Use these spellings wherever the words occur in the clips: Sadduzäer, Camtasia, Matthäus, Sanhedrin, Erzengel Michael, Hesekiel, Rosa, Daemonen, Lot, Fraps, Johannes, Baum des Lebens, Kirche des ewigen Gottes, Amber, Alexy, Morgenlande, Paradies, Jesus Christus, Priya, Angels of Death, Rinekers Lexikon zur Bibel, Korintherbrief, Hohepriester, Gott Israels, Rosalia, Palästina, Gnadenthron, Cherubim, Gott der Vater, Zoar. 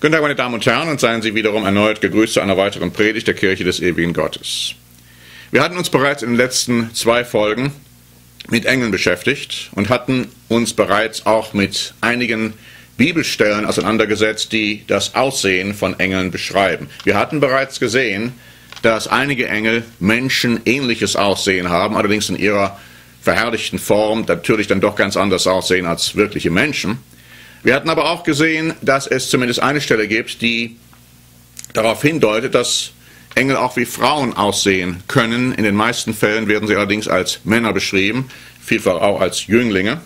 Guten Tag, meine Damen und Herren, und seien Sie wiederum erneut gegrüßt zu einer weiteren Predigt der Kirche des ewigen Gottes. Wir hatten uns bereits in den letzten zwei Folgen mit Engeln beschäftigt und hatten uns bereits auch mit einigen Bibelstellen auseinandergesetzt, die das Aussehen von Engeln beschreiben. Wir hatten bereits gesehen, dass einige Engel menschenähnliches Aussehen haben, allerdings in ihrer verherrlichten Form natürlich dann doch ganz anders aussehen als wirkliche Menschen. Wir hatten aber auch gesehen, dass es zumindest eine Stelle gibt, die darauf hindeutet, dass Engel auch wie Frauen aussehen können. In den meisten Fällen werden sie allerdings als Männer beschrieben, vielfach auch als Jünglinge.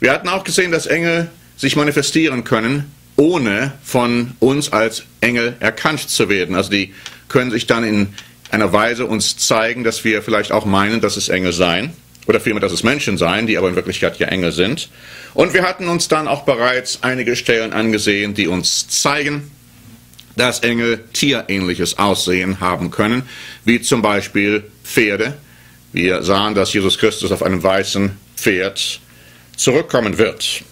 Wir hatten auch gesehen, dass Engel sich manifestieren können, ohne von uns als Engel erkannt zu werden. Also die können sich dann in einer Weise uns zeigen, dass wir vielleicht auch meinen, dass es Engel seien. Oder vielmehr, dass es Menschen seien, die aber in Wirklichkeit ja Engel sind. Und wir hatten uns dann auch bereits einige Stellen angesehen, die uns zeigen, dass Engel tierähnliches Aussehen haben können, wie zum Beispiel Pferde. Wir sahen, dass Jesus Christus auf einem weißen Pferd zurückkommen wird.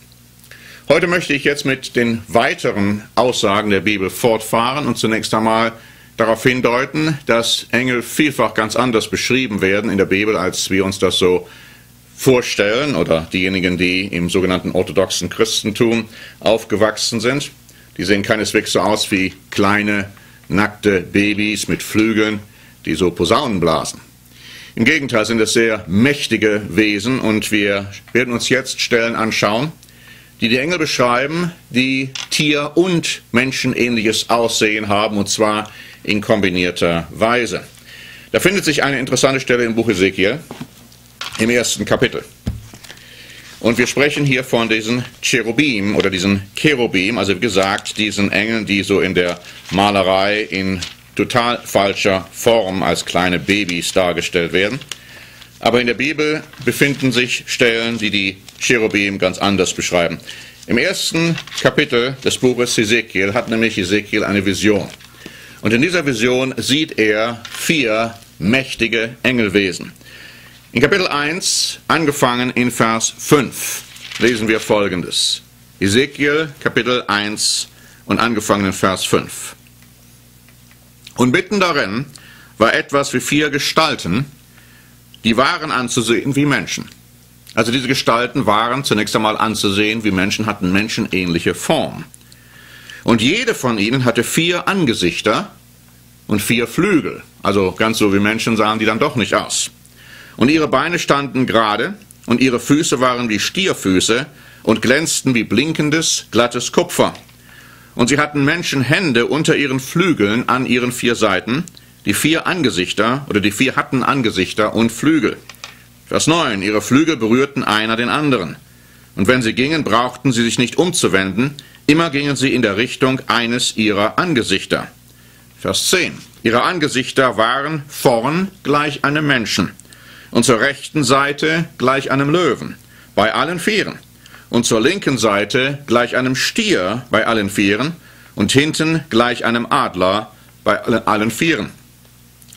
Heute möchte ich jetzt mit den weiteren Aussagen der Bibel fortfahren und zunächst einmal darauf hindeuten, dass Engel vielfach ganz anders beschrieben werden in der Bibel, als wir uns das so vorstellen oder diejenigen, die im sogenannten orthodoxen Christentum aufgewachsen sind. Die sehen keineswegs so aus wie kleine, nackte Babys mit Flügeln, die so Posaunen blasen. Im Gegenteil sind es sehr mächtige Wesen und wir werden uns jetzt Stellen anschauen, die die Engel beschreiben, die Tier- und menschenähnliches Aussehen haben, und zwar in kombinierter Weise. Da findet sich eine interessante Stelle im Buch Hesekiel, im 1. Kapitel. Und wir sprechen hier von diesen Cherubim oder diesen Cherubim, also wie gesagt, diesen Engeln, die so in der Malerei in total falscher Form als kleine Babys dargestellt werden. Aber in der Bibel befinden sich Stellen, die die Cherubim ganz anders beschreiben. Im 1. Kapitel des Buches Hesekiel hat nämlich Hesekiel eine Vision. Und in dieser Vision sieht er 4 mächtige Engelwesen. In Kapitel 1, angefangen in Vers 5, lesen wir Folgendes. Hesekiel, Kapitel 1 und angefangen in Vers 5. Und mitten darin war etwas wie 4 Gestalten, die waren anzusehen wie Menschen. Also diese Gestalten waren zunächst einmal anzusehen wie Menschen, hatten menschenähnliche Form. Und jede von ihnen hatte 4 Angesichter und 4 Flügel. Also ganz so wie Menschen sahen die dann doch nicht aus. Und ihre Beine standen gerade und ihre Füße waren wie Stierfüße und glänzten wie blinkendes, glattes Kupfer. Und sie hatten Menschenhände unter ihren Flügeln an ihren 4 Seiten. Die vier hatten Angesichter und Flügel. Vers 9, ihre Flügel berührten einer den anderen. Und wenn sie gingen, brauchten sie sich nicht umzuwenden, immer gingen sie in der Richtung eines ihrer Angesichter. Vers 10, ihre Angesichter waren vorn gleich einem Menschen und zur rechten Seite gleich einem Löwen, bei allen 4. Und zur linken Seite gleich einem Stier, bei allen 4. Und hinten gleich einem Adler, bei allen 4.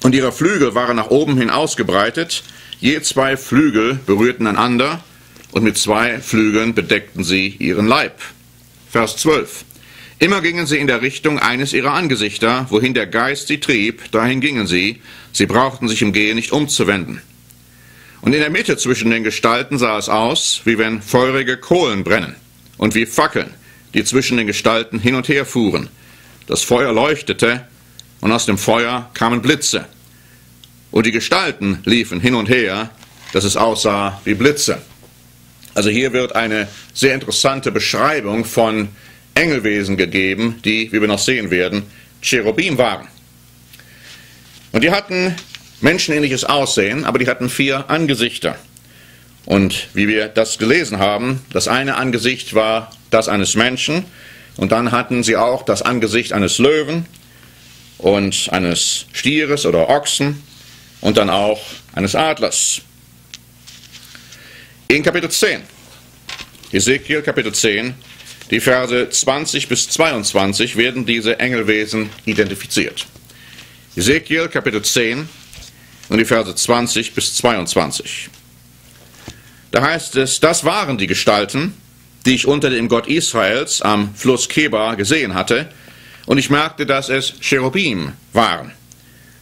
Und ihre Flügel waren nach oben hin ausgebreitet, je 2 Flügel berührten einander, und mit 2 Flügeln bedeckten sie ihren Leib. Vers 12. Immer gingen sie in der Richtung eines ihrer Angesichter, wohin der Geist sie trieb, dahin gingen sie, sie brauchten sich im Gehen nicht umzuwenden. Und in der Mitte zwischen den Gestalten sah es aus, wie wenn feurige Kohlen brennen, und wie Fackeln, die zwischen den Gestalten hin und her fuhren. Das Feuer leuchtete, und aus dem Feuer kamen Blitze. Und die Gestalten liefen hin und her, dass es aussah wie Blitze. Also hier wird eine sehr interessante Beschreibung von Engelwesen gegeben, die, wie wir noch sehen werden, Cherubim waren. Und die hatten menschenähnliches Aussehen, aber die hatten 4 Angesichter. Und wie wir das gelesen haben, das eine Angesicht war das eines Menschen, und dann hatten sie auch das Angesicht eines Löwen und eines Stieres oder Ochsen und dann auch eines Adlers. In Kapitel 10, Hesekiel Kapitel 10, die Verse 20 bis 22 werden diese Engelwesen identifiziert. Hesekiel Kapitel 10 und die Verse 20 bis 22. Da heißt es, das waren die Gestalten, die ich unter dem Gott Israels am Fluss Kebar gesehen hatte, und ich merkte, dass es Cherubim waren.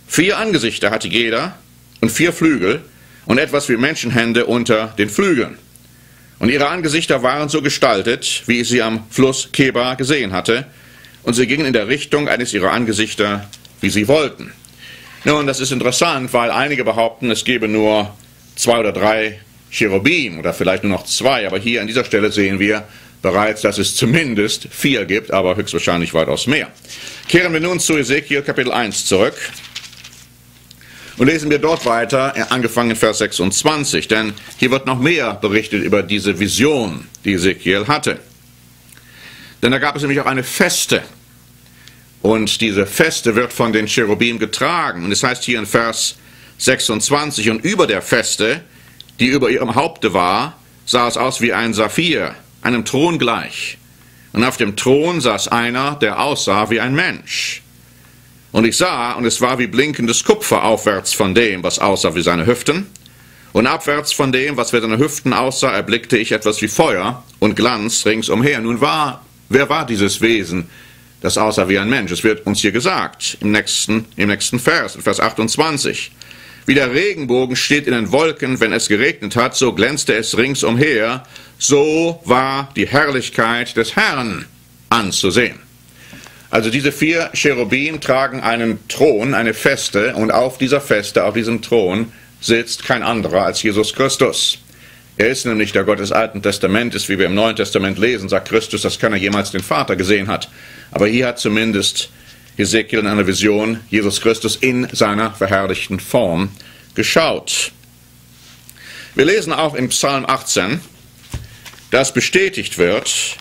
4 Angesichter hatte jeder und 4 Flügel und etwas wie Menschenhände unter den Flügeln. Und ihre Angesichter waren so gestaltet, wie ich sie am Fluss Kebar gesehen hatte, und sie gingen in der Richtung eines ihrer Angesichter, wie sie wollten. Nun, das ist interessant, weil einige behaupten, es gebe nur 2 oder 3 Cherubim oder vielleicht nur noch 2, aber hier an dieser Stelle sehen wir bereits, dass es zumindest 4 gibt, aber höchstwahrscheinlich weitaus mehr. Kehren wir nun zu Hesekiel Kapitel 1 zurück und lesen wir dort weiter, angefangen in Vers 26, denn hier wird noch mehr berichtet über diese Vision, die Hesekiel hatte. Denn da gab es nämlich auch eine Feste und diese Feste wird von den Cherubim getragen und es heißt hier in Vers 26, und über der Feste, die über ihrem Haupte war, sah es aus wie ein Saphir, einem Thron gleich. Und auf dem Thron saß einer, der aussah wie ein Mensch. Und ich sah, und es war wie blinkendes Kupfer aufwärts von dem, was aussah wie seine Hüften. Und abwärts von dem, was wie seine Hüften aussah, erblickte ich etwas wie Feuer und Glanz ringsumher. Nun, wer war dieses Wesen, das aussah wie ein Mensch? Es wird uns hier gesagt, im nächsten Vers, in Vers 28. Wie der Regenbogen steht in den Wolken, wenn es geregnet hat, so glänzte es ringsumher. So war die Herrlichkeit des Herrn anzusehen. Also diese 4 Cherubim tragen einen Thron, eine Feste, und auf dieser Feste, auf diesem Thron, sitzt kein anderer als Jesus Christus. Er ist nämlich der Gott des Alten Testamentes, wie wir im Neuen Testament lesen, sagt Christus, dass keiner jemals den Vater gesehen hat. Aber hier hat zumindest Hesekiel in einer Vision Jesus Christus in seiner verherrlichten Form geschaut. Wir lesen auch in Psalm 18, dass bestätigt wird,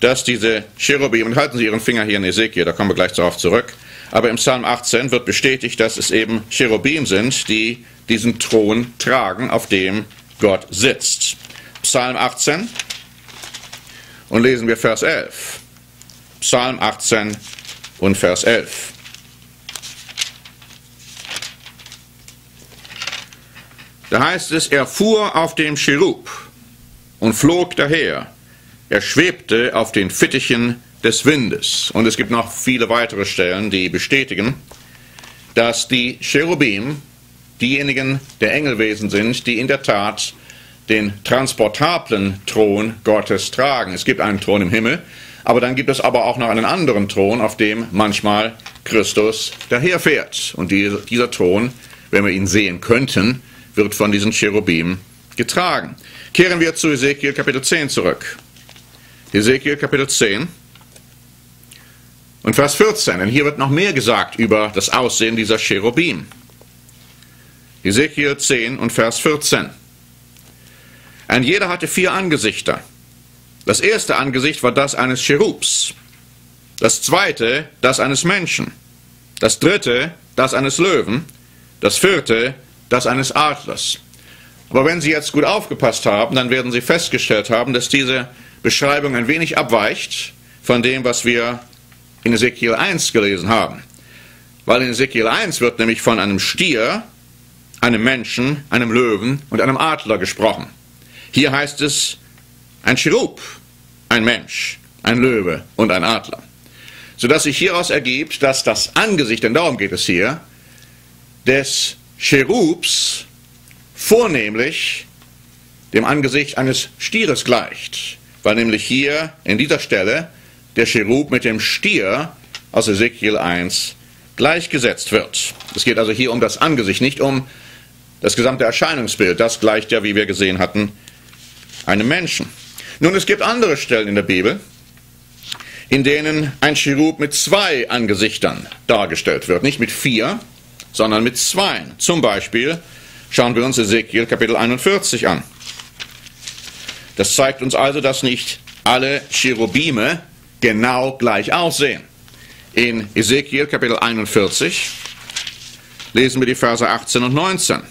dass diese Cherubim, und halten Sie Ihren Finger hier in Hesekiel, da kommen wir gleich darauf zurück, aber im Psalm 18 wird bestätigt, dass es eben Cherubim sind, die diesen Thron tragen, auf dem Gott sitzt. Psalm 18 und lesen wir Vers 11. Psalm 18 und Vers 11. Da heißt es, er fuhr auf dem Cherub und flog daher. Er schwebte auf den Fittichen des Windes. Und es gibt noch viele weitere Stellen, die bestätigen, dass die Cherubim diejenigen der Engelwesen sind, die in der Tat den transportablen Thron Gottes tragen. Es gibt einen Thron im Himmel, aber dann gibt es aber auch noch einen anderen Thron, auf dem manchmal Christus daherfährt. Und dieser Thron, wenn wir ihn sehen könnten, wird von diesen Cherubim getragen. Kehren wir zu Hesekiel Kapitel 10 zurück. Hesekiel Kapitel 10 und Vers 14, denn hier wird noch mehr gesagt über das Aussehen dieser Cherubim. Hesekiel 10 und Vers 14. Ein jeder hatte 4 Angesichter. Das erste Angesicht war das eines Cherubs, das zweite das eines Menschen, das dritte das eines Löwen, das vierte das eines Adlers. Aber wenn Sie jetzt gut aufgepasst haben, dann werden Sie festgestellt haben, dass diese Beschreibung ein wenig abweicht von dem, was wir in Hesekiel 1 gelesen haben. Weil in Hesekiel 1 wird nämlich von einem Stier, einem Menschen, einem Löwen und einem Adler gesprochen. Hier heißt es ein Cherub, ein Mensch, ein Löwe und ein Adler. Sodass sich hieraus ergibt, dass das Angesicht, denn darum geht es hier, des Cherubs vornehmlich dem Angesicht eines Stieres gleicht. Weil nämlich hier, in dieser Stelle, der Cherub mit dem Stier aus Hesekiel 1 gleichgesetzt wird. Es geht also hier um das Angesicht, nicht um das gesamte Erscheinungsbild. Das gleicht ja, wie wir gesehen hatten, einem Menschen. Nun, es gibt andere Stellen in der Bibel, in denen ein Cherub mit 2 Angesichtern dargestellt wird. Nicht mit 4, sondern mit 2. Zum Beispiel schauen wir uns Hesekiel Kapitel 41 an. Das zeigt uns also, dass nicht alle Cherubime genau gleich aussehen. In Hesekiel Kapitel 41 lesen wir die Verse 18 und 19.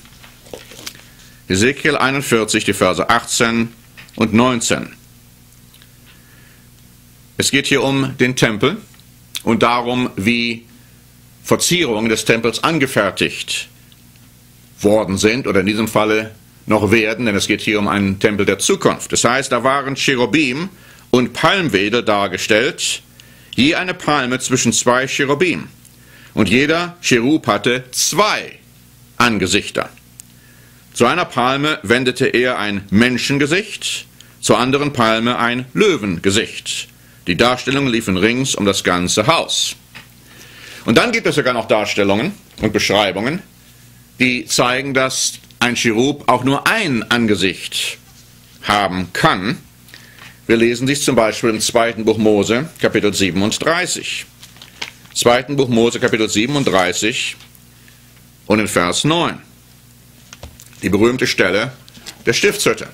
Hesekiel 41, die Verse 18 und 19. Es geht hier um den Tempel und darum, wie Verzierungen des Tempels angefertigt worden sind oder in diesem Falle noch werden, denn es geht hier um einen Tempel der Zukunft. Das heißt, da waren Cherubim und Palmwedel dargestellt, je eine Palme zwischen zwei Cherubim. Und jeder Cherub hatte zwei Angesichter. Zu einer Palme wendete er ein Menschengesicht, zur anderen Palme ein Löwengesicht. Die Darstellungen liefen rings um das ganze Haus. Und dann gibt es sogar noch Darstellungen und Beschreibungen, die zeigen, dass ein Cherub auch nur ein Angesicht haben kann. Wir lesen dies zum Beispiel im 2. Buch Mose, Kapitel 37. 2. Buch Mose, Kapitel 37 und in Vers 9. Die berühmte Stelle der Stiftshütte,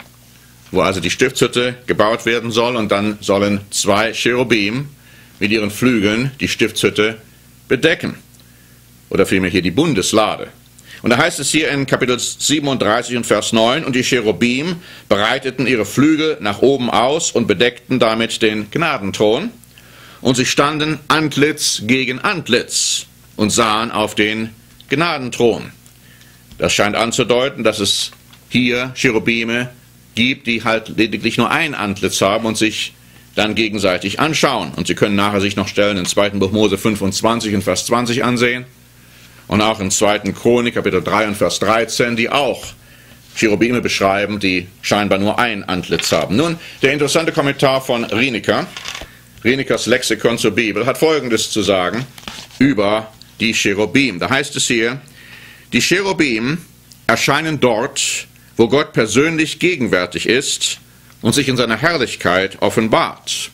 wo also die Stiftshütte gebaut werden soll und dann sollen zwei Cherubim mit ihren Flügeln die Stiftshütte bedecken. Oder vielmehr hier die Bundeslade. Und da heißt es hier in Kapitel 37 und Vers 9, und die Cherubim breiteten ihre Flügel nach oben aus und bedeckten damit den Gnadenthron. Und sie standen Antlitz gegen Antlitz und sahen auf den Gnadenthron. Das scheint anzudeuten, dass es hier Cherubime gibt, die halt lediglich nur ein Antlitz haben und sich dann gegenseitig anschauen. Und Sie können nachher sich noch Stellen in 2. Buch Mose 25 und Vers 20 ansehen. Und auch in 2. Chronik, Kapitel 3 und Vers 13, die auch Cherubime beschreiben, die scheinbar nur ein Antlitz haben. Nun, der interessante Kommentar von Rineker, Rinekers Lexikon zur Bibel, hat Folgendes zu sagen über die Cherubim. Da heißt es hier, die Cherubim erscheinen dort, wo Gott persönlich gegenwärtig ist und sich in seiner Herrlichkeit offenbart.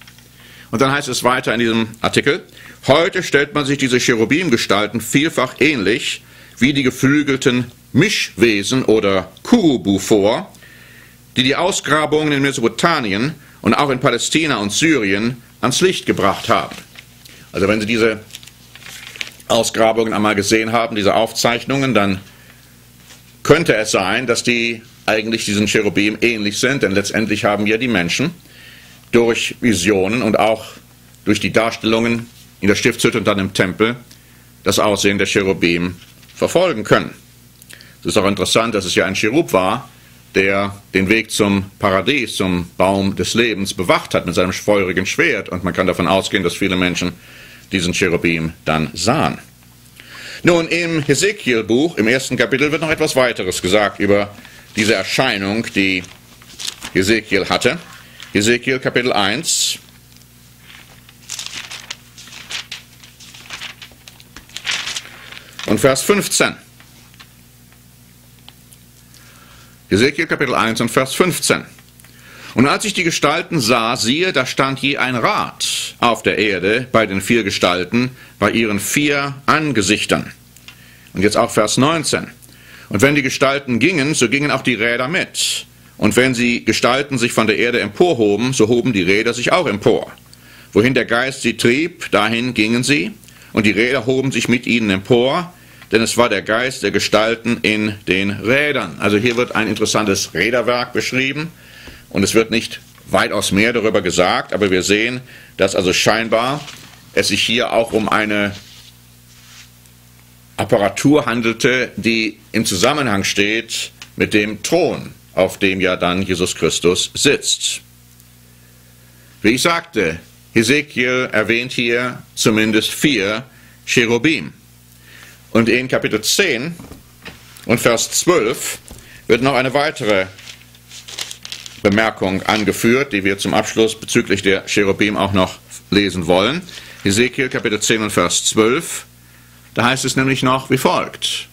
Und dann heißt es weiter in diesem Artikel, heute stellt man sich diese Cherubim-Gestalten vielfach ähnlich wie die geflügelten Mischwesen oder Kurubu vor, die die Ausgrabungen in Mesopotamien und auch in Palästina und Syrien ans Licht gebracht haben. Also wenn Sie diese Ausgrabungen einmal gesehen haben, diese Aufzeichnungen, dann könnte es sein, dass die eigentlich diesen Cherubim ähnlich sind, denn letztendlich haben ja die Menschen durch Visionen und auch durch die Darstellungen in der Stiftshütte und dann im Tempel das Aussehen der Cherubim verfolgen können. Es ist auch interessant, dass es ja ein Cherub war, der den Weg zum Paradies, zum Baum des Lebens bewacht hat mit seinem feurigen Schwert. Und man kann davon ausgehen, dass viele Menschen diesen Cherubim dann sahen. Nun, im Hesekiel-Buch, im 1. Kapitel, wird noch etwas weiteres gesagt über diese Erscheinung, die Hesekiel hatte. Hesekiel, Kapitel 1. Und Vers 15. Hesekiel Kapitel 1 und Vers 15. Und als ich die Gestalten sah, siehe, da stand je ein Rad auf der Erde bei den vier Gestalten, bei ihren vier Angesichtern. Und jetzt auch Vers 19. Und wenn die Gestalten gingen, so gingen auch die Räder mit. Und wenn die Gestalten sich von der Erde emporhoben, so hoben die Räder sich auch empor. Wohin der Geist sie trieb, dahin gingen sie. Und die Räder hoben sich mit ihnen empor, denn es war der Geist der Gestalten in den Rädern. Also hier wird ein interessantes Räderwerk beschrieben und es wird nicht weitaus mehr darüber gesagt, aber wir sehen, dass also scheinbar es sich hier auch um eine Apparatur handelte, die im Zusammenhang steht mit dem Thron, auf dem ja dann Jesus Christus sitzt. Wie ich sagte, Hesekiel erwähnt hier zumindest vier Cherubim. Und in Kapitel 10 und Vers 12 wird noch eine weitere Bemerkung angeführt, die wir zum Abschluss bezüglich der Cherubim auch noch lesen wollen. Hesekiel Kapitel 10 und Vers 12, da heißt es nämlich noch wie folgt.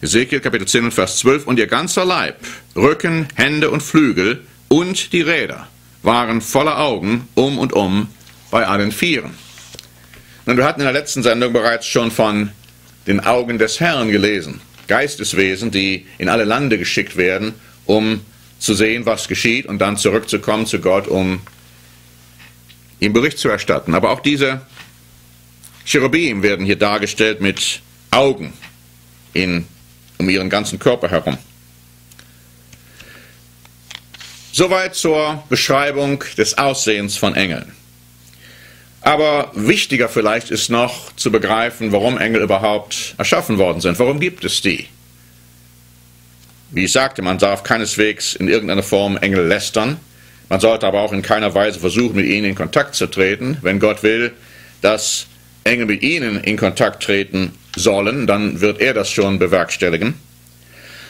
Hesekiel Kapitel 10 und Vers 12, und ihr ganzer Leib, Rücken, Hände und Flügel und die Räder waren voller Augen um und um bei allen Vieren. Nun, wir hatten in der letzten Sendung bereits schon von den Augen des Herrn gelesen. Geisteswesen, die in alle Lande geschickt werden, um zu sehen, was geschieht und dann zurückzukommen zu Gott, um ihm Bericht zu erstatten. Aber auch diese Cherubim werden hier dargestellt mit Augen um ihren ganzen Körper herum. Soweit zur Beschreibung des Aussehens von Engeln. Aber wichtiger vielleicht ist noch zu begreifen, warum Engel überhaupt erschaffen worden sind. Warum gibt es die? Wie ich sagte, man darf keineswegs in irgendeiner Form Engel lästern. Man sollte aber auch in keiner Weise versuchen, mit ihnen in Kontakt zu treten. Wenn Gott will, dass Engel mit ihnen in Kontakt treten sollen, dann wird er das schon bewerkstelligen.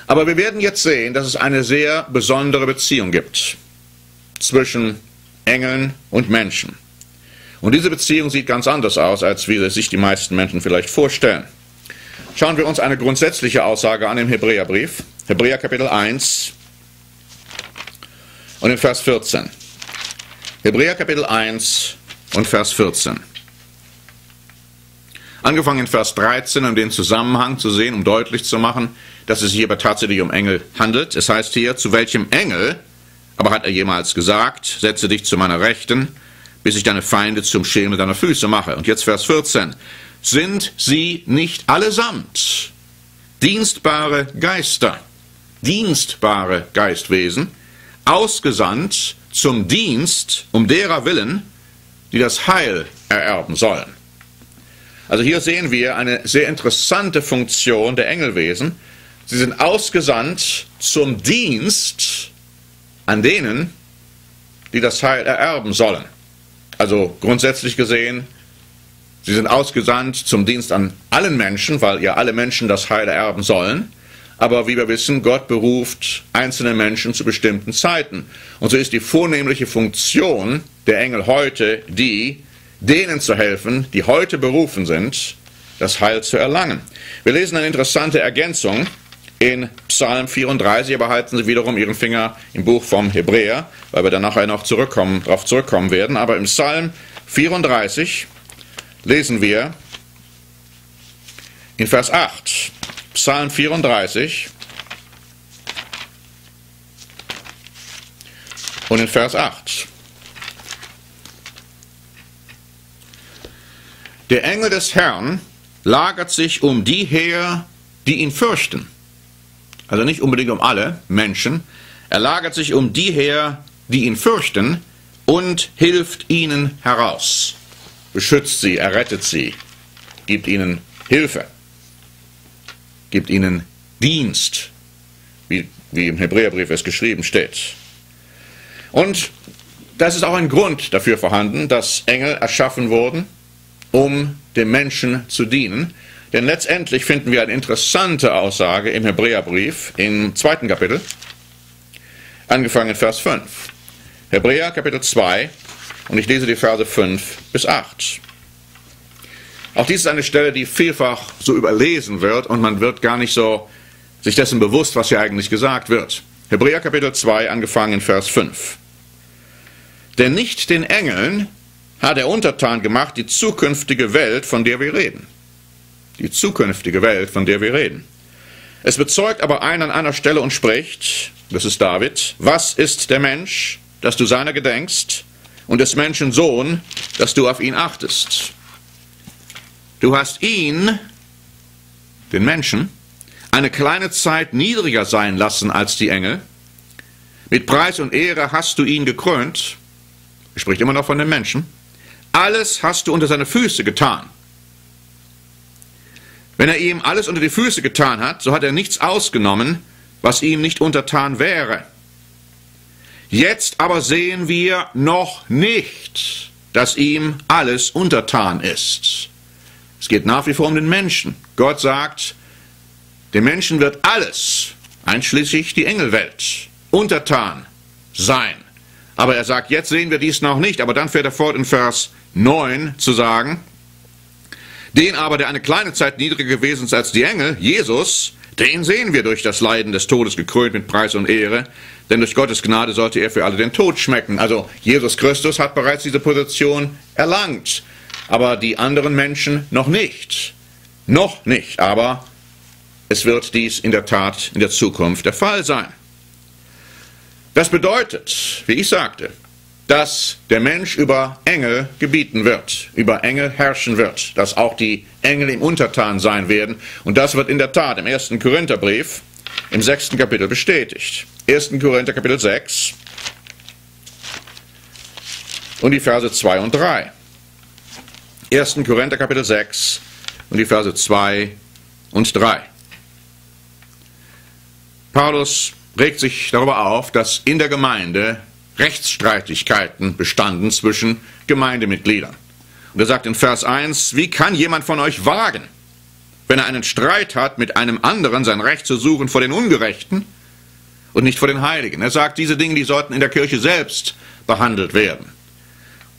Aber wir werden jetzt sehen, dass es eine sehr besondere Beziehung gibt zwischen Engeln und Menschen. Und diese Beziehung sieht ganz anders aus, als wie sich die meisten Menschen vielleicht vorstellen. Schauen wir uns eine grundsätzliche Aussage an im Hebräerbrief. Hebräer Kapitel 1 und im Vers 14. Hebräer Kapitel 1 und Vers 14. Angefangen in Vers 13, um den Zusammenhang zu sehen, um deutlich zu machen, dass es sich hierbei tatsächlich um Engel handelt. Es heißt hier, zu welchem Engel, aber hat er jemals gesagt, setze dich zu meiner Rechten, bis ich deine Feinde zum Schemel deiner Füße mache. Und jetzt Vers 14. Sind sie nicht allesamt dienstbare Geister, dienstbare Geistwesen, ausgesandt zum Dienst, um derer willen, die das Heil ererben sollen? Also hier sehen wir eine sehr interessante Funktion der Engelwesen. Sie sind ausgesandt zum Dienst an denen, die das Heil ererben sollen. Also grundsätzlich gesehen, sie sind ausgesandt zum Dienst an allen Menschen, weil ja alle Menschen das Heil ererben sollen. Aber wie wir wissen, Gott beruft einzelne Menschen zu bestimmten Zeiten. Und so ist die vornehmliche Funktion der Engel heute die, denen zu helfen, die heute berufen sind, das Heil zu erlangen. Wir lesen eine interessante Ergänzung in Psalm 34, aber halten Sie wiederum Ihren Finger im Buch vom Hebräer, weil wir dann nachher noch darauf zurückkommen werden. Aber im Psalm 34 lesen wir in Vers 8, Psalm 34 und in Vers 8. Der Engel des Herrn lagert sich um die her, die ihn fürchten. Also nicht unbedingt um alle Menschen. Er lagert sich um die her, die ihn fürchten, und hilft ihnen heraus. Beschützt sie, errettet sie, gibt ihnen Hilfe, gibt ihnen Dienst, wie im Hebräerbrief es geschrieben steht. Und das ist auch ein Grund dafür vorhanden, dass Engel erschaffen wurden, um dem Menschen zu dienen. Denn letztendlich finden wir eine interessante Aussage im Hebräerbrief im 2. Kapitel, angefangen in Vers 5. Hebräer Kapitel 2, und ich lese die Verse 5 bis 8. Auch dies ist eine Stelle, die vielfach so überlesen wird und man wird gar nicht so sich dessen bewusst, was hier eigentlich gesagt wird. Hebräer Kapitel 2, angefangen in Vers 5. Denn nicht den Engeln hat er untertan gemacht, die zukünftige Welt, von der wir reden. Die zukünftige Welt, von der wir reden. Es bezeugt aber einen an einer Stelle und spricht, das ist David, was ist der Mensch, dass du seiner gedenkst, und des Menschen Sohn, dass du auf ihn achtest? Du hast ihn, den Menschen, eine kleine Zeit niedriger sein lassen als die Engel. Mit Preis und Ehre hast du ihn gekrönt. Er spricht immer noch von den Menschen. Alles hast du unter seine Füße getan. Wenn er ihm alles unter die Füße getan hat, so hat er nichts ausgenommen, was ihm nicht untertan wäre. Jetzt aber sehen wir noch nicht, dass ihm alles untertan ist. Es geht nach wie vor um den Menschen. Gott sagt, dem Menschen wird alles, einschließlich die Engelwelt, untertan sein. Aber er sagt, jetzt sehen wir dies noch nicht. Aber dann fährt er fort in Vers 9 zu sagen, den aber, der eine kleine Zeit niedriger gewesen ist als die Engel, Jesus, den sehen wir durch das Leiden des Todes gekrönt mit Preis und Ehre, denn durch Gottes Gnade sollte er für alle den Tod schmecken. Also Jesus Christus hat bereits diese Position erlangt, aber die anderen Menschen noch nicht. Noch nicht, aber es wird dies in der Tat in der Zukunft der Fall sein. Das bedeutet, wie ich sagte, dass der Mensch über Engel gebieten wird, über Engel herrschen wird, dass auch die Engel ihm untertan sein werden. Und das wird in der Tat im 1. Korintherbrief im 6. Kapitel bestätigt. 1. Korinther Kapitel 6 und die Verse 2 und 3. 1. Korinther Kapitel 6 und die Verse 2 und 3. Paulus regt sich darüber auf, dass in der Gemeinde Rechtsstreitigkeiten bestanden zwischen Gemeindemitgliedern. Und er sagt in Vers 1, wie kann jemand von euch wagen, wenn er einen Streit hat mit einem anderen, sein Recht zu suchen vor den Ungerechten und nicht vor den Heiligen? Er sagt, diese Dinge, die sollten in der Kirche selbst behandelt werden.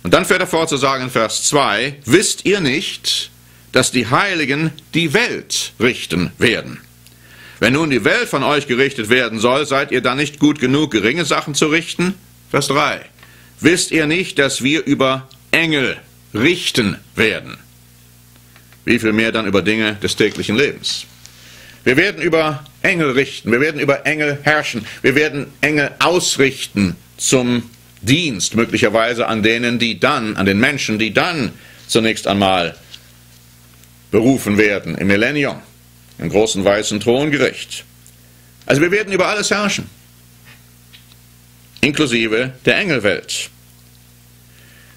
Und dann fährt er fort zu sagen in Vers 2, wisst ihr nicht, dass die Heiligen die Welt richten werden? Wenn nun die Welt von euch gerichtet werden soll, seid ihr dann nicht gut genug, geringe Sachen zu richten? Vers 3. Wisst ihr nicht, dass wir über Engel richten werden? Wie viel mehr dann über Dinge des täglichen Lebens? Wir werden über Engel richten, wir werden über Engel herrschen, wir werden Engel ausrichten zum Dienst, möglicherweise an den Menschen, die dann zunächst einmal berufen werden im Millennium, im großen weißen Throngericht. Also wir werden über alles herrschen, inklusive der Engelwelt.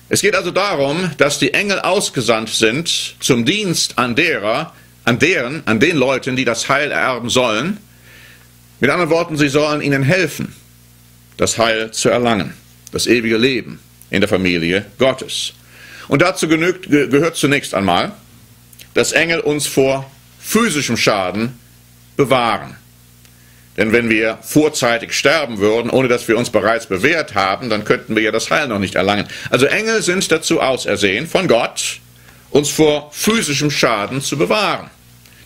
Es geht also darum, dass die Engel ausgesandt sind zum Dienst an den Leuten, die das Heil ererben sollen. Mit anderen Worten, sie sollen ihnen helfen, das Heil zu erlangen, das ewige Leben in der Familie Gottes. Und dazu gehört zunächst einmal, dass Engel uns vor physischem Schaden bewahren. Denn wenn wir vorzeitig sterben würden, ohne dass wir uns bereits bewährt haben, dann könnten wir ja das Heil noch nicht erlangen. Also Engel sind dazu ausersehen, von Gott uns vor physischem Schaden zu bewahren,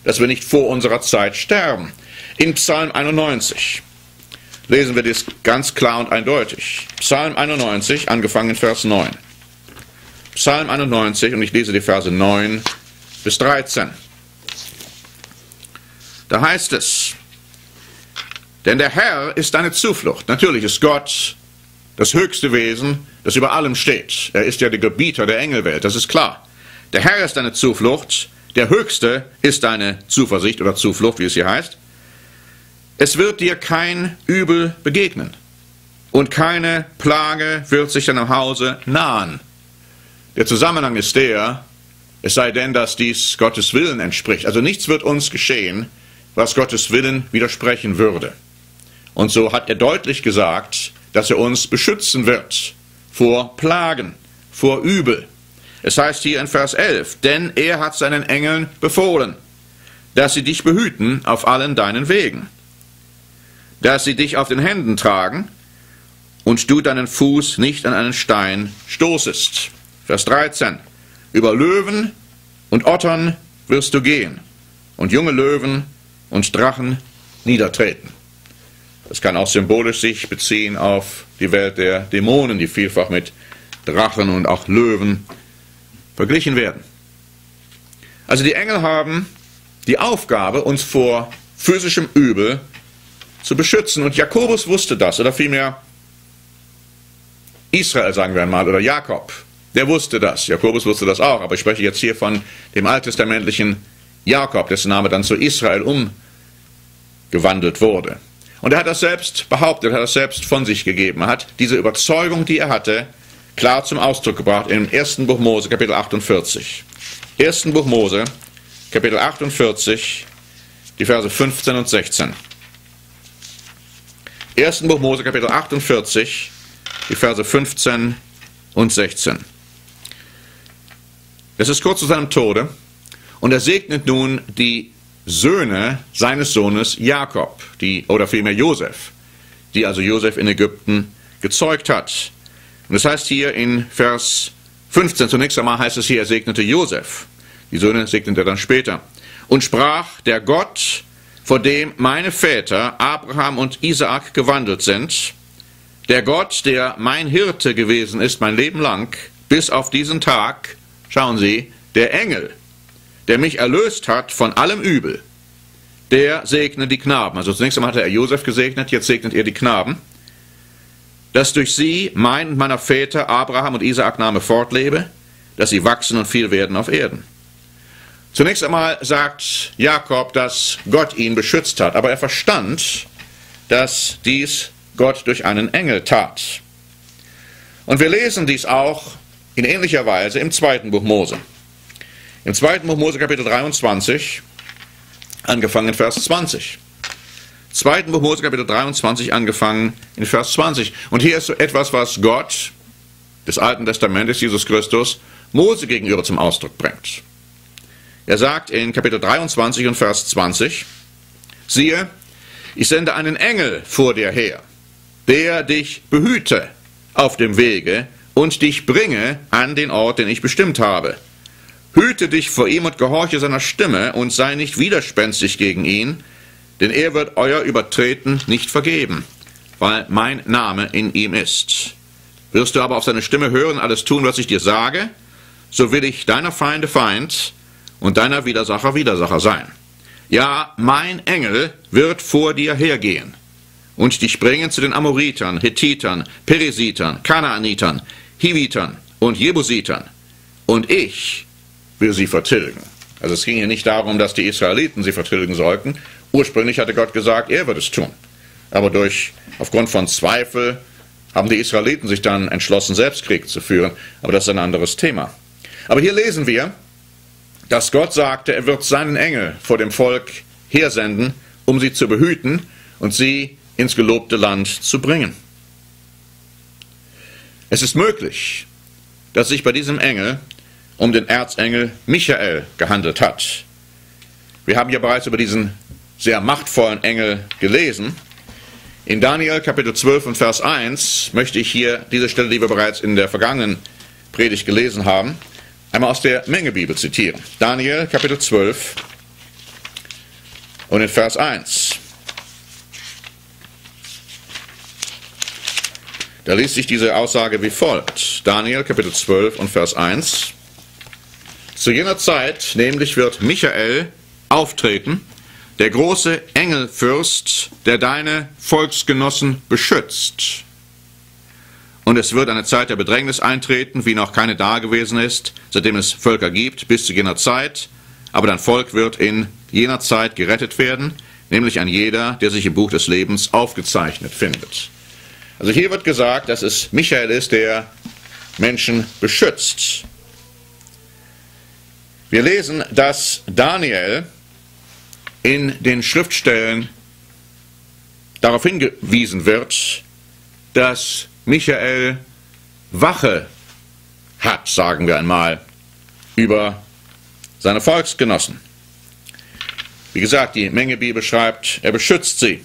dass wir nicht vor unserer Zeit sterben. In Psalm 91 lesen wir das ganz klar und eindeutig. Psalm 91, angefangen in Vers 9. Psalm 91, und ich lese die Verse 9 bis 13. Da heißt es, denn der Herr ist deine Zuflucht. Natürlich ist Gott das höchste Wesen, das über allem steht. Er ist ja der Gebieter der Engelwelt, das ist klar. Der Herr ist deine Zuflucht, der Höchste ist deine Zuversicht oder Zuflucht, wie es hier heißt. Es wird dir kein Übel begegnen und keine Plage wird sich deinem Hause nahen. Der Zusammenhang ist der, es sei denn, dass dies Gottes Willen entspricht. Also nichts wird uns geschehen, was Gottes Willen widersprechen würde. Und so hat er deutlich gesagt, dass er uns beschützen wird vor Plagen, vor Übel. Es heißt hier in Vers 11, denn er hat seinen Engeln befohlen, dass sie dich behüten auf allen deinen Wegen, dass sie dich auf den Händen tragen und du deinen Fuß nicht an einen Stein stoßest. Vers 13, über Löwen und Ottern wirst du gehen und junge Löwen und Drachen niedertreten. Das kann auch symbolisch sich beziehen auf die Welt der Dämonen, die vielfach mit Drachen und auch Löwen verglichen werden. Also die Engel haben die Aufgabe, uns vor physischem Übel zu beschützen. Und Jakobus wusste das, oder vielmehr Israel, sagen wir einmal, oder Jakob. Der wusste das. Jakobus wusste das auch, aber ich spreche jetzt hier von dem alttestamentlichen Jakob, dessen Name dann zu Israel umgewandelt wurde. Und er hat das selbst behauptet, er hat das selbst von sich gegeben. Er hat diese Überzeugung, die er hatte, klar zum Ausdruck gebracht im 1. Buch Mose, Kapitel 48. 1. Buch Mose, Kapitel 48, die Verse 15 und 16. 1. Buch Mose, Kapitel 48, die Verse 15 und 16. Das ist kurz zu seinem Tode. Und er segnet nun die Söhne seines Sohnes Jakob, oder vielmehr Josef, die also Josef in Ägypten gezeugt hat. Und das heißt hier in Vers 15, zunächst einmal heißt es hier, er segnete Josef. Die Söhne segnete er dann später. Und sprach, der Gott, vor dem meine Väter Abraham und Isaak gewandelt sind, der Gott, der mein Hirte gewesen ist, mein Leben lang, bis auf diesen Tag, schauen Sie, der Engel, der mich erlöst hat von allem Übel, der segne die Knaben. Also zunächst einmal hatte er Josef gesegnet, jetzt segnet er die Knaben. Dass durch sie mein und meiner Väter Abraham und Isaak Name fortlebe, dass sie wachsen und viel werden auf Erden. Zunächst einmal sagt Jakob, dass Gott ihn beschützt hat, aber er verstand, dass dies Gott durch einen Engel tat. Und wir lesen dies auch in ähnlicher Weise im 2. Buch Mose. Im 2. Buch Mose Kapitel 23, angefangen in Vers 20. 2. Buch Mose, Kapitel 23, angefangen in Vers 20. Und hier ist so etwas, was Gott des Alten Testamentes, Jesus Christus, Mose gegenüber zum Ausdruck bringt. Er sagt in Kapitel 23 und Vers 20, siehe, ich sende einen Engel vor dir her, der dich behüte auf dem Wege und dich bringe an den Ort, den ich bestimmt habe. Hüte dich vor ihm und gehorche seiner Stimme und sei nicht widerspenstig gegen ihn, denn er wird euer Übertreten nicht vergeben, weil mein Name in ihm ist. Wirst du aber auf seine Stimme hören und alles tun, was ich dir sage, so will ich deiner Feinde Feind und deiner Widersacher Widersacher sein. Ja, mein Engel wird vor dir hergehen und dich bringen zu den Amoritern, Hethitern, Perisitern, Kanaanitern, Hivitern und Jebusitern. Und ich will sie vertilgen. Also es ging hier nicht darum, dass die Israeliten sie vertilgen sollten. Ursprünglich hatte Gott gesagt, er wird es tun. Aber aufgrund von Zweifel haben die Israeliten sich dann entschlossen, selbst Krieg zu führen. Aber das ist ein anderes Thema. Aber hier lesen wir, dass Gott sagte, er wird seinen Engel vor dem Volk hersenden, um sie zu behüten und sie ins gelobte Land zu bringen. Es ist möglich, dass sich bei diesem Engel um den Erzengel Michael gehandelt hat. Wir haben ja bereits über diesen sehr machtvollen Engel gelesen. In Daniel Kapitel 12 und Vers 1 möchte ich hier diese Stelle, die wir bereits in der vergangenen Predigt gelesen haben, einmal aus der Mengebibel zitieren. Daniel Kapitel 12 und in Vers 1. Da liest sich diese Aussage wie folgt. Daniel Kapitel 12 und Vers 1. Zu jener Zeit nämlich wird Michael auftreten, der große Engelfürst, der deine Volksgenossen beschützt. Und es wird eine Zeit der Bedrängnis eintreten, wie noch keine da gewesen ist, seitdem es Völker gibt, bis zu jener Zeit. Aber dein Volk wird in jener Zeit gerettet werden, nämlich ein jeder, der sich im Buch des Lebens aufgezeichnet findet. Also hier wird gesagt, dass es Michael ist, der Menschen beschützt. Wir lesen, dass Daniel in den Schriftstellen darauf hingewiesen wird, dass Michael Wache hat, sagen wir einmal, über seine Volksgenossen. Wie gesagt, die Mengebibel schreibt, er beschützt sie.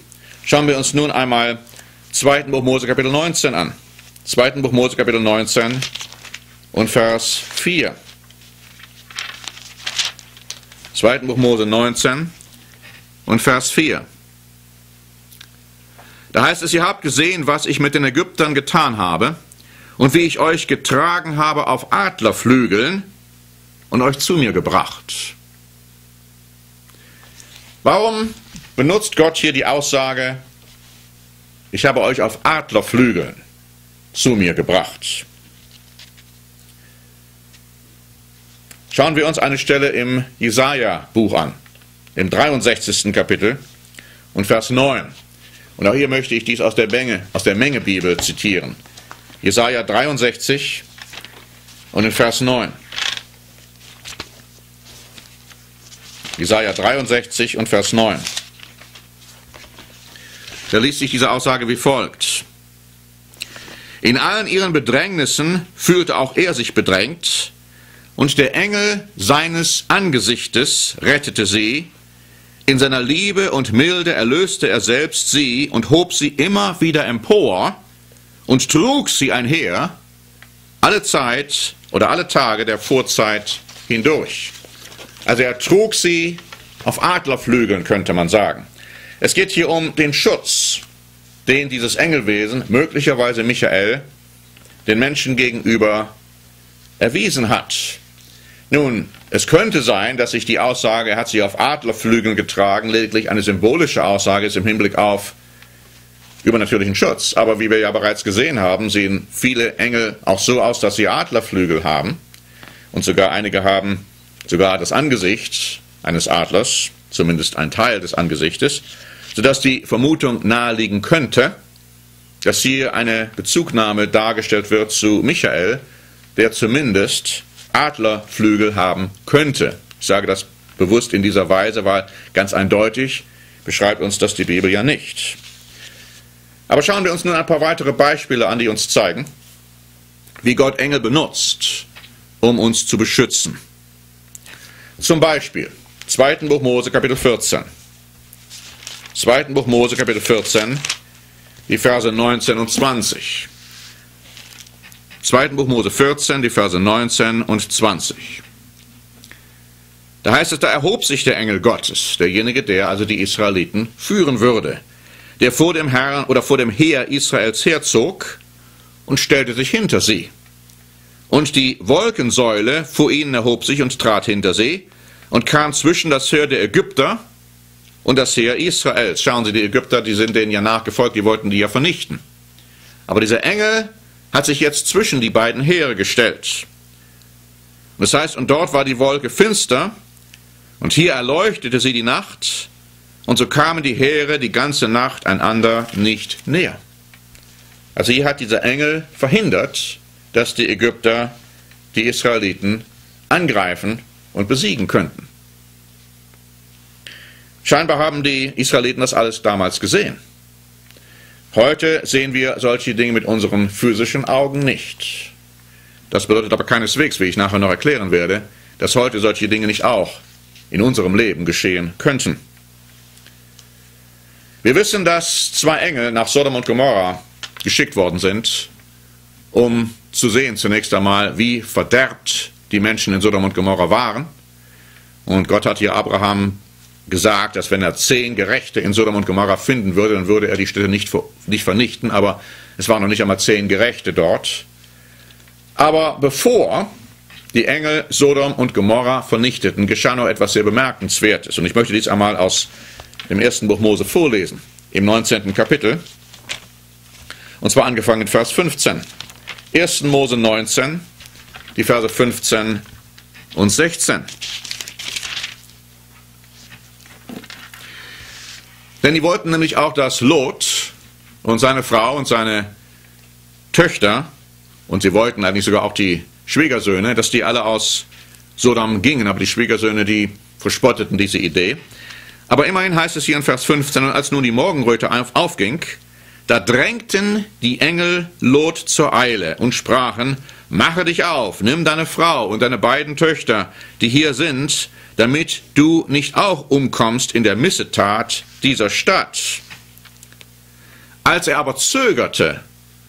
Schauen wir uns nun einmal 2. Buch Mose Kapitel 19 an. 2. Buch Mose Kapitel 19 und Vers 4. 2. Buch Mose 19 und Vers 4. Da heißt es, ihr habt gesehen, was ich mit den Ägyptern getan habe und wie ich euch getragen habe auf Adlerflügeln und euch zu mir gebracht. Warum benutzt Gott hier die Aussage, ich habe euch auf Adlerflügeln zu mir gebracht? Schauen wir uns eine Stelle im Jesaja-Buch an, im 63. Kapitel und Vers 9. Und auch hier möchte ich dies aus der Mengebibel zitieren. Jesaja 63 und in Vers 9. Jesaja 63 und Vers 9. Da liest sich diese Aussage wie folgt. In allen ihren Bedrängnissen fühlte auch er sich bedrängt, und der Engel seines Angesichtes rettete sie. In seiner Liebe und Milde erlöste er selbst sie und hob sie immer wieder empor und trug sie einher, alle Zeit oder alle Tage der Vorzeit hindurch. Also er trug sie auf Adlerflügeln, könnte man sagen. Es geht hier um den Schutz, den dieses Engelwesen, möglicherweise Michael, den Menschen gegenüber erwiesen hat. Nun, es könnte sein, dass sich die Aussage, er hat sie auf Adlerflügeln getragen, lediglich eine symbolische Aussage ist im Hinblick auf übernatürlichen Schutz. Aber wie wir ja bereits gesehen haben, sehen viele Engel auch so aus, dass sie Adlerflügel haben. Und sogar einige haben sogar das Angesicht eines Adlers, zumindest ein Teil des Angesichtes, sodass die Vermutung naheliegen könnte, dass hier eine Bezugnahme dargestellt wird zu Michael, der zumindest Adlerflügel haben könnte. Ich sage das bewusst in dieser Weise, weil ganz eindeutig beschreibt uns das die Bibel ja nicht. Aber schauen wir uns nun ein paar weitere Beispiele an, die uns zeigen, wie Gott Engel benutzt, um uns zu beschützen. Zum Beispiel, 2. Buch Mose, Kapitel 14. 2. Buch Mose, Kapitel 14, die Verse 19 und 20. 2. Buch Mose 14, die Verse 19 und 20. Da heißt es, da erhob sich der Engel Gottes, derjenige, der also die Israeliten führen würde, der vor dem Herrn oder vor dem Heer Israels herzog und stellte sich hinter sie. Und die Wolkensäule vor ihnen erhob sich und trat hinter sie und kam zwischen das Heer der Ägypter und das Heer Israels. Schauen Sie, die Ägypter, die sind denen ja nachgefolgt, die wollten die ja vernichten. Aber dieser Engel hat sich jetzt zwischen die beiden Heere gestellt. Das heißt, und dort war die Wolke finster, und hier erleuchtete sie die Nacht, und so kamen die Heere die ganze Nacht einander nicht näher. Also hier hat dieser Engel verhindert, dass die Ägypter die Israeliten angreifen und besiegen könnten. Scheinbar haben die Israeliten das alles damals gesehen. Heute sehen wir solche Dinge mit unseren physischen Augen nicht. Das bedeutet aber keineswegs, wie ich nachher noch erklären werde, dass heute solche Dinge nicht auch in unserem Leben geschehen könnten. Wir wissen, dass zwei Engel nach Sodom und Gomorra geschickt worden sind, um zu sehen zunächst einmal, wie verderbt die Menschen in Sodom und Gomorra waren. Und Gott hat hier Abraham gesagt, dass wenn er 10 Gerechte in Sodom und Gomorra finden würde, dann würde er die Städte nicht vernichten, aber es waren noch nicht einmal 10 Gerechte dort. Aber bevor die Engel Sodom und Gomorra vernichteten, geschah noch etwas sehr Bemerkenswertes. Und ich möchte dies einmal aus dem 1. Buch Mose vorlesen, im 19. Kapitel. Und zwar angefangen in Vers 15. 1. Mose 19, die Verse 15 und 16. Denn die wollten nämlich auch, dass Lot und seine Frau und seine Töchter, und sie wollten eigentlich sogar auch die Schwiegersöhne, dass die alle aus Sodom gingen. Aber die Schwiegersöhne, die verspotteten diese Idee. Aber immerhin heißt es hier in Vers 15, und als nun die Morgenröte aufging, da drängten die Engel Lot zur Eile und sprachen, mache dich auf, nimm deine Frau und deine beiden Töchter, die hier sind, damit du nicht auch umkommst in der Missetat dieser Stadt. Als er aber zögerte,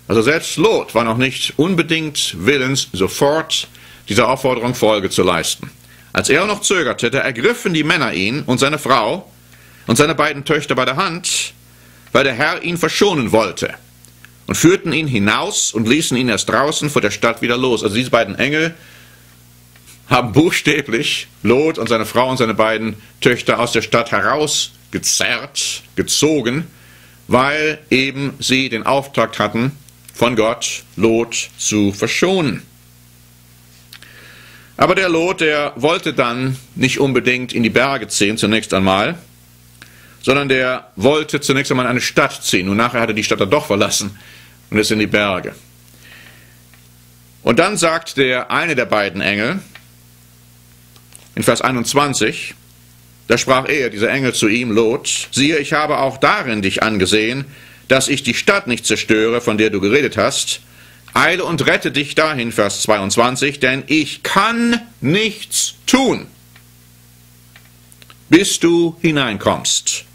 also selbst Lot war noch nicht unbedingt willens, sofort dieser Aufforderung Folge zu leisten. Als er noch zögerte, da ergriffen die Männer ihn und seine Frau und seine beiden Töchter bei der Hand, weil der Herr ihn verschonen wollte, und führten ihn hinaus und ließen ihn erst draußen vor der Stadt wieder los. Also diese beiden Engel haben buchstäblich Lot und seine Frau und seine beiden Töchter aus der Stadt herausgezerrt, gezogen, weil eben sie den Auftrag hatten, von Gott Lot zu verschonen. Aber der Lot, der wollte dann nicht unbedingt in die Berge ziehen zunächst einmal, sondern der wollte zunächst einmal in eine Stadt ziehen. Und nachher hat er die Stadt dann doch verlassen und ist in die Berge. Und dann sagt der eine der beiden Engel, in Vers 21, da sprach er, dieser Engel, zu ihm, Lot, siehe, ich habe auch darin dich angesehen, dass ich die Stadt nicht zerstöre, von der du geredet hast. Eile und rette dich dahin, Vers 22, denn ich kann nichts tun, bis du hineinkommst.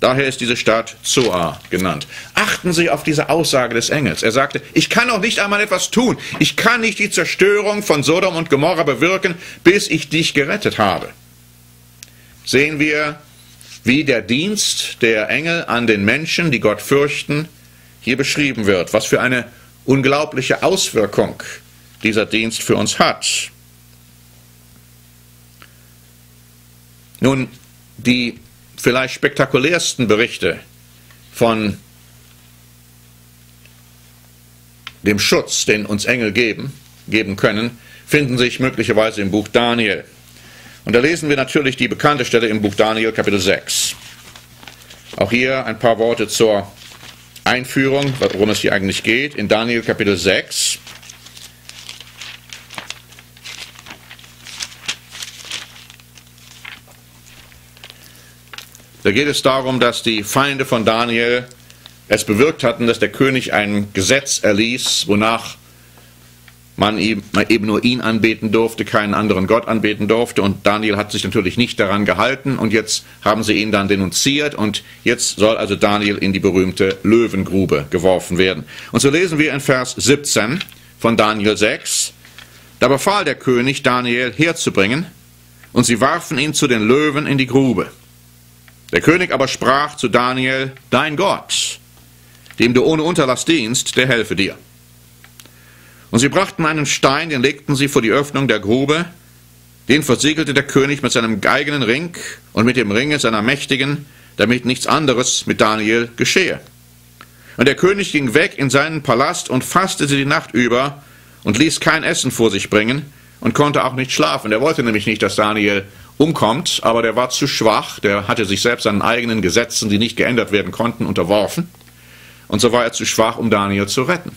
Daher ist diese Stadt Zoar genannt. Achten Sie auf diese Aussage des Engels. Er sagte, ich kann noch nicht einmal etwas tun. Ich kann nicht die Zerstörung von Sodom und Gomorra bewirken, bis ich dich gerettet habe. Sehen wir, wie der Dienst der Engel an den Menschen, die Gott fürchten, hier beschrieben wird. Was für eine unglaubliche Auswirkung dieser Dienst für uns hat. Nun, die vielleicht spektakulärsten Berichte von dem Schutz, den uns Engel geben können, finden sich möglicherweise im Buch Daniel. Und da lesen wir natürlich die bekannte Stelle im Buch Daniel, Kapitel 6. Auch hier ein paar Worte zur Einführung, worum es hier eigentlich geht. In Daniel Kapitel 6. Da geht es darum, dass die Feinde von Daniel es bewirkt hatten, dass der König ein Gesetz erließ, wonach man eben nur ihn anbeten durfte, keinen anderen Gott anbeten durfte. Und Daniel hat sich natürlich nicht daran gehalten und jetzt haben sie ihn dann denunziert und jetzt soll also Daniel in die berühmte Löwengrube geworfen werden. Und so lesen wir in Vers 17 von Daniel 6, da befahl der König, Daniel herzubringen und sie warfen ihn zu den Löwen in die Grube. Der König aber sprach zu Daniel, dein Gott, dem du ohne Unterlass dienst, der helfe dir. Und sie brachten einen Stein, den legten sie vor die Öffnung der Grube, den versiegelte der König mit seinem eigenen Ring und mit dem Ringe seiner Mächtigen, damit nichts anderes mit Daniel geschehe. Und der König ging weg in seinen Palast und fastete die Nacht über und ließ kein Essen vor sich bringen und konnte auch nicht schlafen. Der wollte nämlich nicht, dass Daniel umkommt, aber der war zu schwach, der hatte sich selbst seinen eigenen Gesetzen, die nicht geändert werden konnten, unterworfen. Und so war er zu schwach, um Daniel zu retten.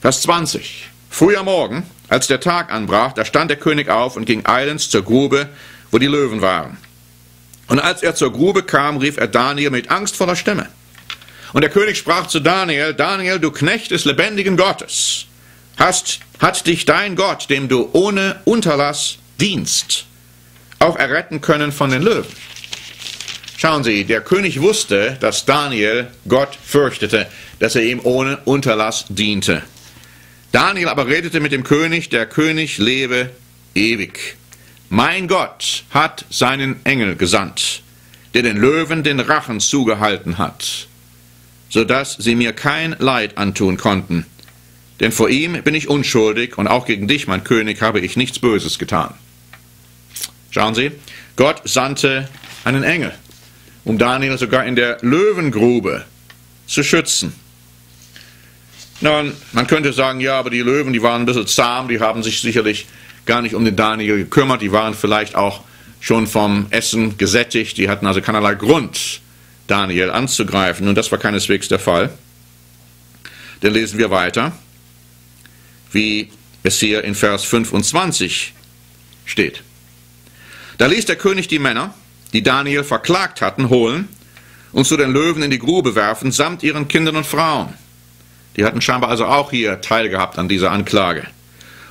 Vers 20. Früh am Morgen, als der Tag anbrach, da stand der König auf und ging eilends zur Grube, wo die Löwen waren. Und als er zur Grube kam, rief er Daniel mit angstvoller Stimme. Und der König sprach zu Daniel, Daniel, du Knecht des lebendigen Gottes, hat dich dein Gott, dem du ohne Unterlass dienst, auch erretten können von den Löwen. Schauen Sie, der König wusste, dass Daniel Gott fürchtete, dass er ihm ohne Unterlass diente. Daniel aber redete mit dem König, der König lebe ewig. Mein Gott hat seinen Engel gesandt, der den Löwen den Rachen zugehalten hat, sodass sie mir kein Leid antun konnten. Denn vor ihm bin ich unschuldig und auch gegen dich, mein König, habe ich nichts Böses getan. Schauen Sie, Gott sandte einen Engel, um Daniel sogar in der Löwengrube zu schützen. Nun, man könnte sagen, ja, aber die Löwen, die waren ein bisschen zahm, die haben sich sicherlich gar nicht um den Daniel gekümmert, die waren vielleicht auch schon vom Essen gesättigt, die hatten also keinerlei Grund, Daniel anzugreifen. Und das war keineswegs der Fall. Dann lesen wir weiter, wie es hier in Vers 25 steht. Da ließ der König die Männer, die Daniel verklagt hatten, holen und zu den Löwen in die Grube werfen, samt ihren Kindern und Frauen. Die hatten scheinbar also auch hier teilgehabt an dieser Anklage.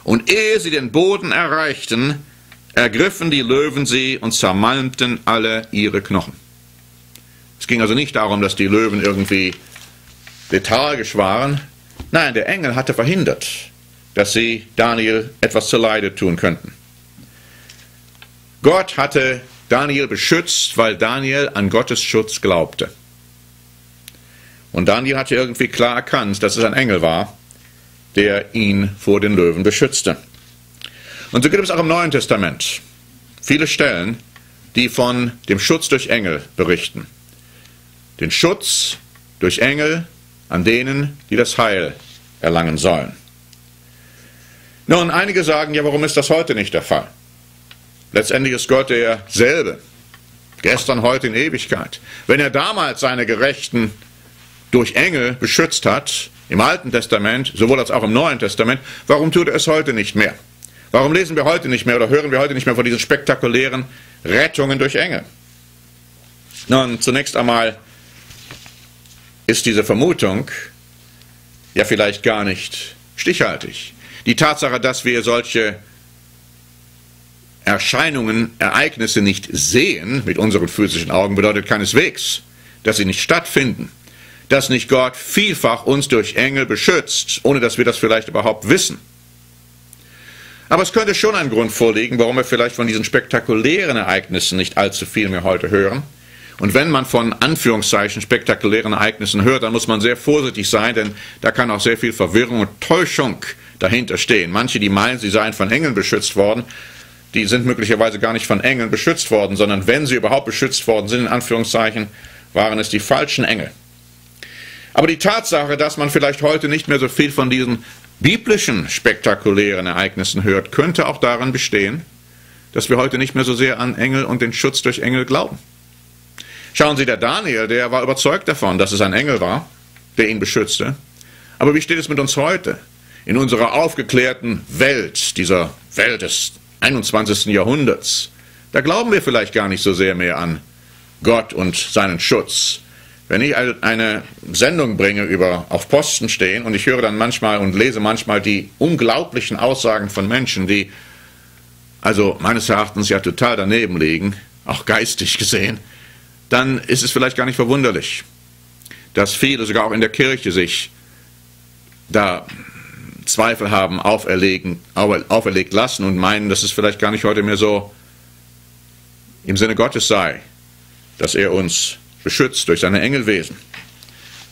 Und ehe sie den Boden erreichten, ergriffen die Löwen sie und zermalmten alle ihre Knochen. Es ging also nicht darum, dass die Löwen irgendwie lethargisch waren. Nein, der Engel hatte verhindert, dass sie Daniel etwas zuleide tun könnten. Gott hatte Daniel beschützt, weil Daniel an Gottes Schutz glaubte. Und Daniel hatte irgendwie klar erkannt, dass es ein Engel war, der ihn vor den Löwen beschützte. Und so gibt es auch im Neuen Testament viele Stellen, die von dem Schutz durch Engel berichten. Den Schutz durch Engel an denen, die das Heil erlangen sollen. Nun, einige sagen, ja, warum ist das heute nicht der Fall? Letztendlich ist Gott derselbe, gestern, heute, in Ewigkeit. Wenn er damals seine Gerechten durch Engel beschützt hat, im Alten Testament, sowohl als auch im Neuen Testament, warum tut er es heute nicht mehr? Warum lesen wir heute nicht mehr oder hören wir heute nicht mehr von diesen spektakulären Rettungen durch Engel? Nun, zunächst einmal ist diese Vermutung ja vielleicht gar nicht stichhaltig. Die Tatsache, dass wir solche Erscheinungen, Ereignisse nicht sehen mit unseren physischen Augen, bedeutet keineswegs, dass sie nicht stattfinden, dass nicht Gott vielfach uns durch Engel beschützt, ohne dass wir das vielleicht überhaupt wissen. Aber es könnte schon ein Grund vorliegen, warum wir vielleicht von diesen spektakulären Ereignissen nicht allzu viel mehr heute hören. Und wenn man von Anführungszeichen spektakulären Ereignissen hört, dann muss man sehr vorsichtig sein, denn da kann auch sehr viel Verwirrung und Täuschung dahinter stehen. Manche, die meinen, sie seien von Engeln beschützt worden, die sind möglicherweise gar nicht von Engeln beschützt worden, sondern wenn sie überhaupt beschützt worden sind, in Anführungszeichen, waren es die falschen Engel. Aber die Tatsache, dass man vielleicht heute nicht mehr so viel von diesen biblischen spektakulären Ereignissen hört, könnte auch daran bestehen, dass wir heute nicht mehr so sehr an Engel und den Schutz durch Engel glauben. Schauen Sie, der Daniel, der war überzeugt davon, dass es ein Engel war, der ihn beschützte. Aber wie steht es mit uns heute? In unserer aufgeklärten Welt, dieser Welt des 21. Jahrhunderts, da glauben wir vielleicht gar nicht so sehr mehr an Gott und seinen Schutz. Wenn ich eine Sendung bringe über auf Posten stehen und ich höre dann manchmal und lese manchmal die unglaublichen Aussagen von Menschen, die also meines Erachtens ja total daneben liegen, auch geistig gesehen, dann ist es vielleicht gar nicht verwunderlich, dass viele sogar auch in der Kirche sich da Zweifel haben, auferlegt lassen und meinen, dass es vielleicht gar nicht heute mehr so im Sinne Gottes sei, dass er uns beschützt durch seine Engelwesen.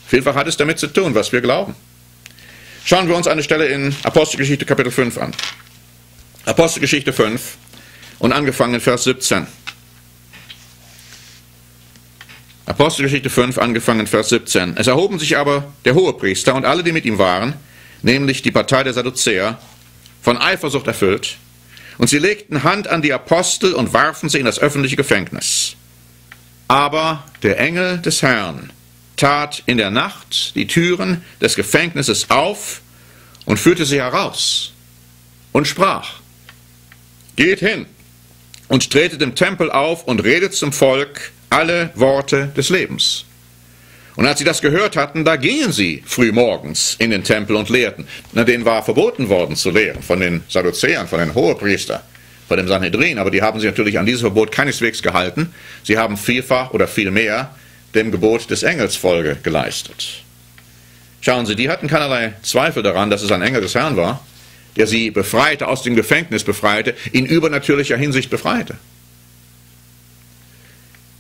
Vielfach hat es damit zu tun, was wir glauben. Schauen wir uns eine Stelle in Apostelgeschichte Kapitel 5 an. Apostelgeschichte 5 und angefangen in Vers 17. Apostelgeschichte 5, angefangen in Vers 17. Es erhoben sich aber der Hohepriester und alle, die mit ihm waren, nämlich die Partei der Sadduzäer, von Eifersucht erfüllt, und sie legten Hand an die Apostel und warfen sie in das öffentliche Gefängnis. Aber der Engel des Herrn tat in der Nacht die Türen des Gefängnisses auf und führte sie heraus und sprach: Geht hin und tretet im Tempel auf und redet zum Volk alle Worte des Lebens. Und als sie das gehört hatten, da gingen sie frühmorgens in den Tempel und lehrten. Na, denen war verboten worden zu lehren, von den Sadduzäern, von den Hohepriestern, von dem Sanhedrin. Aber die haben sich natürlich an dieses Verbot keineswegs gehalten. Sie haben vielfach oder viel mehr dem Gebot des Engels Folge geleistet. Schauen Sie, die hatten keinerlei Zweifel daran, dass es ein Engel des Herrn war, der sie befreite, aus dem Gefängnis befreite, in übernatürlicher Hinsicht befreite.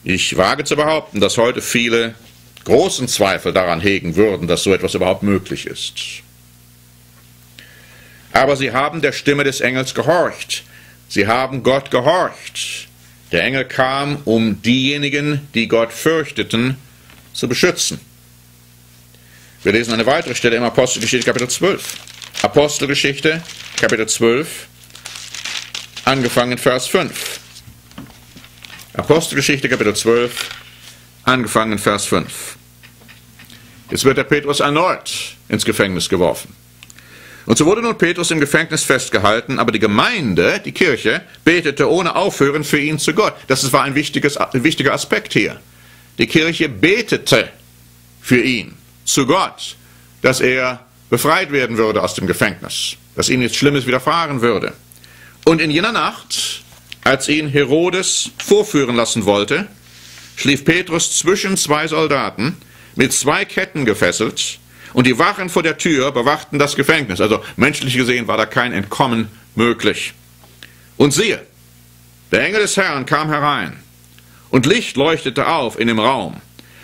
Ich wage zu behaupten, dass heute viele großen Zweifel daran hegen würden, dass so etwas überhaupt möglich ist. Aber sie haben der Stimme des Engels gehorcht. Sie haben Gott gehorcht. Der Engel kam, um diejenigen, die Gott fürchteten, zu beschützen. Wir lesen eine weitere Stelle im Apostelgeschichte Kapitel 12. Apostelgeschichte Kapitel 12, angefangen in Vers 5. Apostelgeschichte Kapitel 12, angefangen in Vers 5. Jetzt wird der Petrus erneut ins Gefängnis geworfen. Und so wurde nun Petrus im Gefängnis festgehalten, aber die Gemeinde, die Kirche, betete ohne Aufhören für ihn zu Gott. Das war ein wichtiger Aspekt hier. Die Kirche betete für ihn zu Gott, dass er befreit werden würde aus dem Gefängnis, dass ihm nichts Schlimmes widerfahren würde. Und in jener Nacht, als ihn Herodes vorführen lassen wollte, schlief Petrus zwischen zwei Soldaten, mit zwei Ketten gefesselt, und die Wachen vor der Tür bewachten das Gefängnis. Also menschlich gesehen war da kein Entkommen möglich. Und siehe, der Engel des Herrn kam herein, und Licht leuchtete auf in dem Raum.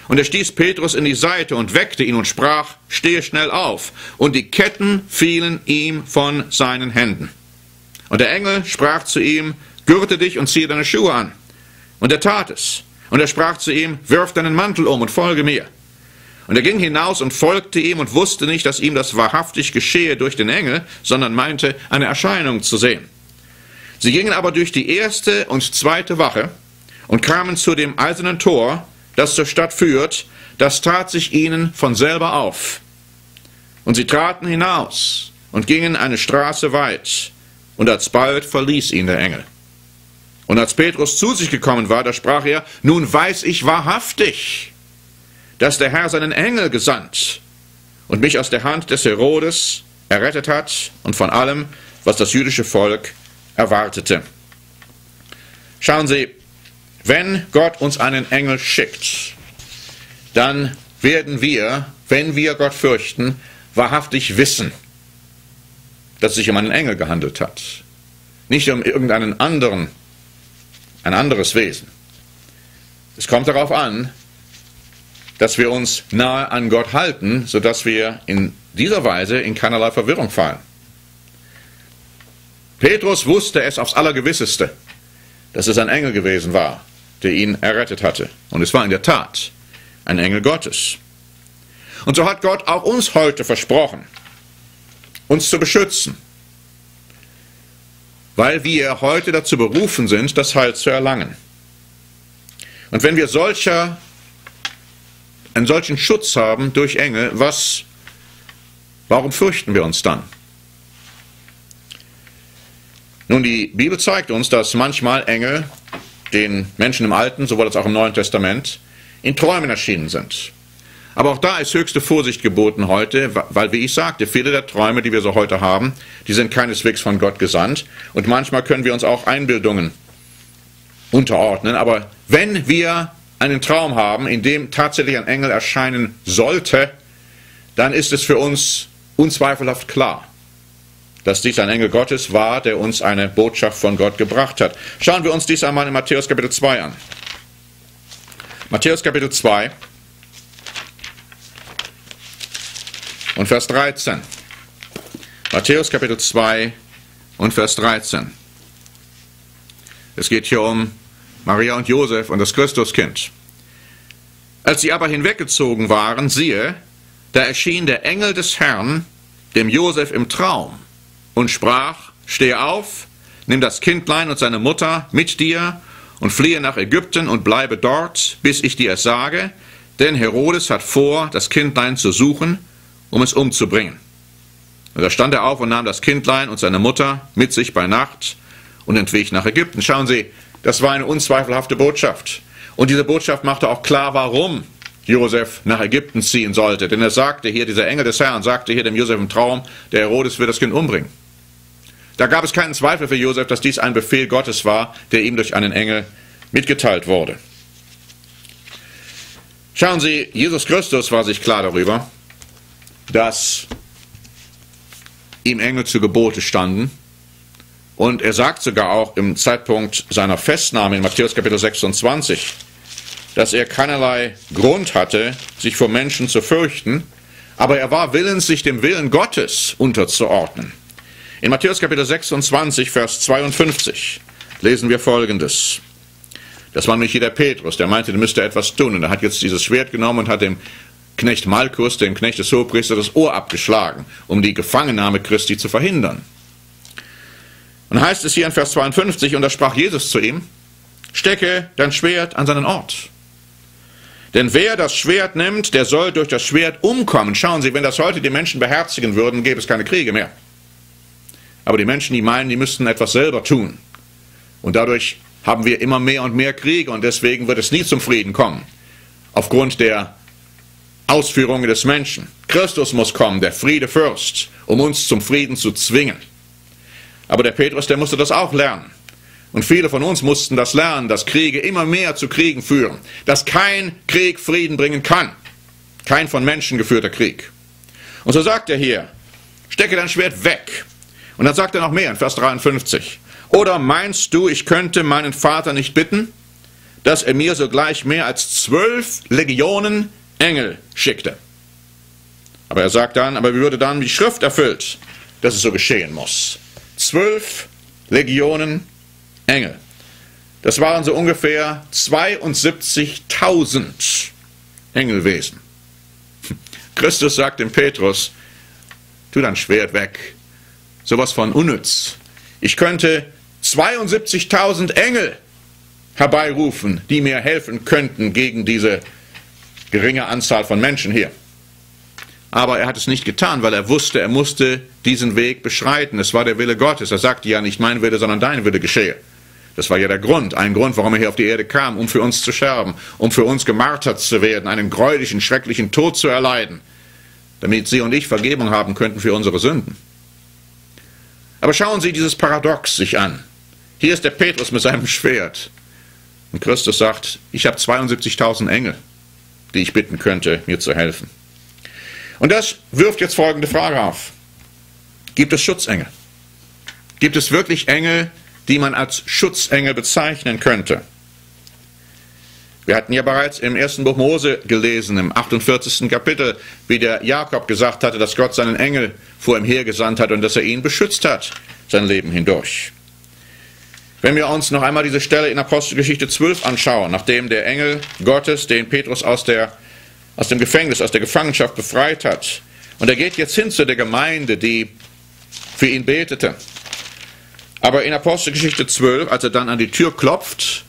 Und er stieß Petrus in die Seite und weckte ihn und sprach: Stehe schnell auf. Und die Ketten fielen ihm von seinen Händen. Und der Engel sprach zu ihm: Gürte dich und ziehe deine Schuhe an. Und er tat es. Und er sprach zu ihm: Wirf deinen Mantel um und folge mir. Und er ging hinaus und folgte ihm und wusste nicht, dass ihm das wahrhaftig geschehe durch den Engel, sondern meinte, eine Erscheinung zu sehen. Sie gingen aber durch die erste und zweite Wache und kamen zu dem eisernen Tor, das zur Stadt führt. Das tat sich ihnen von selber auf. Und sie traten hinaus und gingen eine Straße weit. Und alsbald verließ ihn der Engel. Und als Petrus zu sich gekommen war, da sprach er: Nun weiß ich wahrhaftig, dass der Herr seinen Engel gesandt und mich aus der Hand des Herodes errettet hat und von allem, was das jüdische Volk erwartete. Schauen Sie, wenn Gott uns einen Engel schickt, dann werden wir, wenn wir Gott fürchten, wahrhaftig wissen, dass es sich um einen Engel gehandelt hat. Nicht um irgendeinen anderen Engel, ein anderes Wesen. Es kommt darauf an, dass wir uns nahe an Gott halten, sodass wir in dieser Weise in keinerlei Verwirrung fallen. Petrus wusste es aufs Allergewisseste, dass es ein Engel gewesen war, der ihn errettet hatte. Und es war in der Tat ein Engel Gottes. Und so hat Gott auch uns heute versprochen, uns zu beschützen, weil wir heute dazu berufen sind, das Heil zu erlangen. Und wenn wir einen solchen Schutz haben durch Engel, warum fürchten wir uns dann? Nun, die Bibel zeigt uns, dass manchmal Engel den Menschen im Alten, sowohl als auch im Neuen Testament, in Träumen erschienen sind. Aber auch da ist höchste Vorsicht geboten heute, weil, wie ich sagte, viele der Träume, die wir so heute haben, die sind keineswegs von Gott gesandt. Und manchmal können wir uns auch Einbildungen unterordnen. Aber wenn wir einen Traum haben, in dem tatsächlich ein Engel erscheinen sollte, dann ist es für uns unzweifelhaft klar, dass dies ein Engel Gottes war, der uns eine Botschaft von Gott gebracht hat. Schauen wir uns dies einmal in Matthäus Kapitel 2 an. Matthäus Kapitel 2 und Vers 13. Matthäus Kapitel 2 und Vers 13. Es geht hier um Maria und Josef und das Christuskind. Als sie aber hinweggezogen waren, siehe, da erschien der Engel des Herrn dem Josef im Traum und sprach: Steh auf, nimm das Kindlein und seine Mutter mit dir und fliehe nach Ägypten und bleibe dort, bis ich dir es sage, denn Herodes hat vor, das Kindlein zu suchen, um es umzubringen. Und da stand er auf und nahm das Kindlein und seine Mutter mit sich bei Nacht und entwich nach Ägypten. Schauen Sie, das war eine unzweifelhafte Botschaft. Und diese Botschaft machte auch klar, warum Josef nach Ägypten ziehen sollte. Denn er sagte hier, dieser Engel des Herrn sagte hier dem Josef im Traum, der Herodes will das Kind umbringen. Da gab es keinen Zweifel für Josef, dass dies ein Befehl Gottes war, der ihm durch einen Engel mitgeteilt wurde. Schauen Sie, Jesus Christus war sich klar darüber, dass ihm Engel zu Gebote standen. Und er sagt sogar auch im Zeitpunkt seiner Festnahme in Matthäus Kapitel 26, dass er keinerlei Grund hatte, sich vor Menschen zu fürchten, aber er war willens, sich dem Willen Gottes unterzuordnen. In Matthäus Kapitel 26, Vers 52 lesen wir Folgendes. Das war nämlich hier der Petrus, der meinte, er müsste etwas tun. Und er hat jetzt dieses Schwert genommen und hat dem Knecht Malchus, dem Knecht des Hohepriesters, das Ohr abgeschlagen, um die Gefangennahme Christi zu verhindern. Und heißt es hier in Vers 52, und da sprach Jesus zu ihm: Stecke dein Schwert an seinen Ort. Denn wer das Schwert nimmt, der soll durch das Schwert umkommen. Schauen Sie, wenn das heute die Menschen beherzigen würden, gäbe es keine Kriege mehr. Aber die Menschen, die meinen, die müssten etwas selber tun. Und dadurch haben wir immer mehr und mehr Kriege und deswegen wird es nie zum Frieden kommen. Aufgrund der Ausführungen des Menschen. Christus muss kommen, der Friedefürst, um uns zum Frieden zu zwingen. Aber der Petrus, der musste das auch lernen. Und viele von uns mussten das lernen, dass Kriege immer mehr zu Kriegen führen. Dass kein Krieg Frieden bringen kann. Kein von Menschen geführter Krieg. Und so sagt er hier, stecke dein Schwert weg. Und dann sagt er noch mehr in Vers 53. Oder meinst du, ich könnte meinen Vater nicht bitten, dass er mir sogleich mehr als 12 Legionen Engel schickte? Aber er sagt dann, aber wie würde dann die Schrift erfüllt, dass es so geschehen muss? 12 Legionen Engel. Das waren so ungefähr 72.000 Engelwesen. Christus sagt dem Petrus, tu dein Schwert weg. Sowas von unnütz. Ich könnte 72.000 Engel herbeirufen, die mir helfen könnten gegen diese geringe Anzahl von Menschen hier. Aber er hat es nicht getan, weil er wusste, er musste diesen Weg beschreiten. Es war der Wille Gottes. Er sagte ja nicht mein Wille, sondern dein Wille geschehe. Das war ja der Grund, ein Grund, warum er hier auf die Erde kam, um für uns zu sterben, um für uns gemartert zu werden, einen gräulichen, schrecklichen Tod zu erleiden, damit Sie und ich Vergebung haben könnten für unsere Sünden. Aber schauen Sie dieses Paradox sich an. Hier ist der Petrus mit seinem Schwert. Und Christus sagt, ich habe 72.000 Engel, die ich bitten könnte, mir zu helfen. Und das wirft jetzt folgende Frage auf. Gibt es Schutzengel? Gibt es wirklich Engel, die man als Schutzengel bezeichnen könnte? Wir hatten ja bereits im ersten Buch Mose gelesen, im 48. Kapitel, wie der Jakob gesagt hatte, dass Gott seinen Engel vor ihm hergesandt hat und dass er ihn beschützt hat, sein Leben hindurch. Wenn wir uns noch einmal diese Stelle in Apostelgeschichte 12 anschauen, nachdem der Engel Gottes den Petrus aus dem Gefängnis, aus der Gefangenschaft befreit hat. Und er geht jetzt hin zu der Gemeinde, die für ihn betete. Aber in Apostelgeschichte 12, als er dann an die Tür klopft,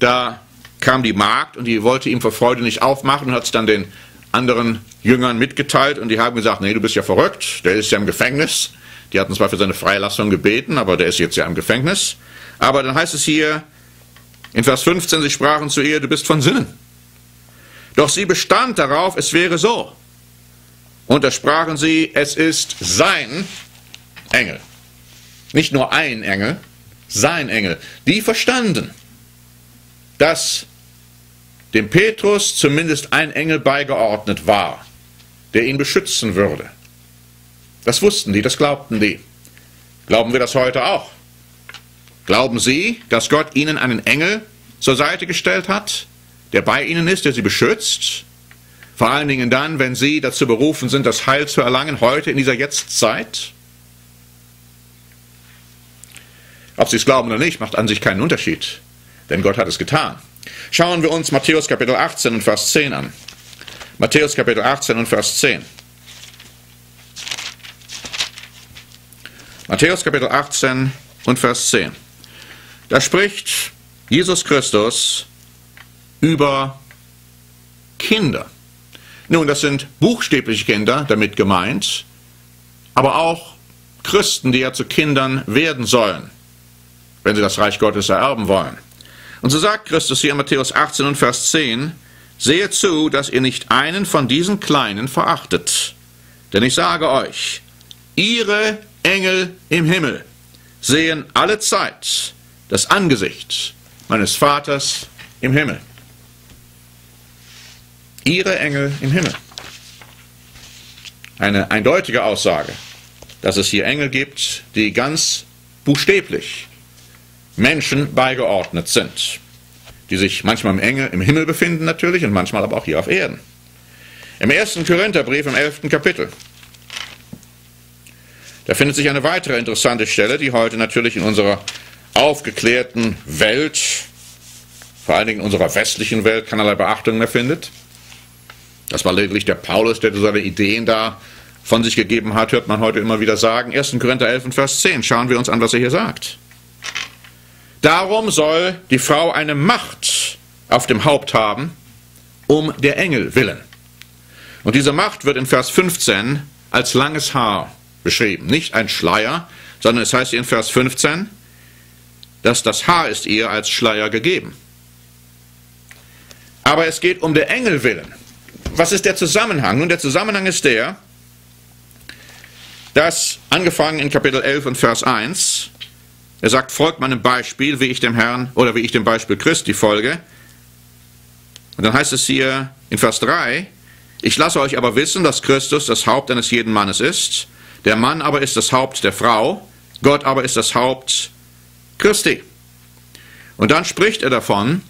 da kam die Magd und die wollte ihm vor Freude nicht aufmachen und hat es dann den anderen Jüngern mitgeteilt. Und die haben gesagt, nee, du bist ja verrückt, der ist ja im Gefängnis. Die hatten zwar für seine Freilassung gebeten, aber der ist jetzt ja im Gefängnis. Aber dann heißt es hier In Vers 15, sie sprachen zu ihr, du bist von Sinnen. Doch sie bestand darauf, es wäre so. Und da sprachen sie, es ist sein Engel. Nicht nur ein Engel, sein Engel. Die verstanden, dass dem Petrus zumindest ein Engel beigeordnet war, der ihn beschützen würde. Das wussten die, das glaubten die. Glauben wir das heute auch? Glauben Sie, dass Gott Ihnen einen Engel zur Seite gestellt hat, der bei Ihnen ist, der Sie beschützt? Vor allen Dingen dann, wenn Sie dazu berufen sind, das Heil zu erlangen, heute in dieser Jetztzeit? Ob Sie es glauben oder nicht, macht an sich keinen Unterschied, denn Gott hat es getan. Schauen wir uns Matthäus Kapitel 18 und Vers 10 an. Matthäus Kapitel 18 und Vers 10. Matthäus Kapitel 18 und Vers 10. Da spricht Jesus Christus über Kinder. Nun, das sind buchstäblich Kinder damit gemeint, aber auch Christen, die ja zu Kindern werden sollen, wenn sie das Reich Gottes ererben wollen. Und so sagt Christus hier in Matthäus 18 und Vers 10, seht zu, dass ihr nicht einen von diesen Kleinen verachtet. Denn ich sage euch, ihre Engel im Himmel sehen alle Zeit das Angesicht meines Vaters im Himmel. Ihre Engel im Himmel. Eine eindeutige Aussage, dass es hier Engel gibt, die ganz buchstäblich Menschen beigeordnet sind, die sich manchmal im Himmel befinden natürlich und manchmal aber auch hier auf Erden. Im 1. Korintherbrief im 11. Kapitel, da findet sich eine weitere interessante Stelle, die heute natürlich in unserer aufgeklärten Welt, vor allen Dingen in unserer westlichen Welt, keinerlei Beachtung mehr findet. Das war lediglich der Paulus, der seine Ideen da von sich gegeben hat, hört man heute immer wieder sagen. 1. Korinther 11 und Vers 10, schauen wir uns an, was er hier sagt. Darum soll die Frau eine Macht auf dem Haupt haben, um der Engel willen. Und diese Macht wird in Vers 15 als langes Haar beschrieben. Nicht ein Schleier, sondern es heißt in Vers 15, dass das Haar ist ihr als Schleier gegeben. Aber es geht um der Engel willen. Was ist der Zusammenhang? Nun, der Zusammenhang ist der, dass, angefangen in Kapitel 11 und Vers 1, er sagt, folgt meinem Beispiel, wie ich dem Herrn oder wie ich dem Beispiel Christi folge. Und dann heißt es hier in Vers 3, ich lasse euch aber wissen, dass Christus das Haupt eines jeden Mannes ist, der Mann aber ist das Haupt der Frau, Gott aber ist das Haupt Christi. Und dann spricht er davon,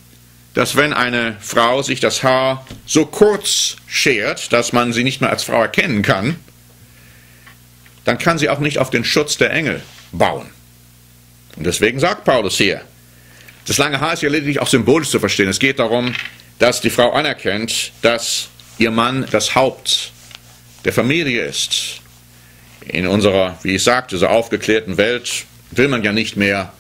dass wenn eine Frau sich das Haar so kurz schert, dass man sie nicht mehr als Frau erkennen kann, dann kann sie auch nicht auf den Schutz der Engel bauen. Und deswegen sagt Paulus hier, das lange Haar ist ja lediglich auch symbolisch zu verstehen. Es geht darum, dass die Frau anerkennt, dass ihr Mann das Haupt der Familie ist. In unserer, wie ich sagte, so aufgeklärten Welt will man ja nicht mehr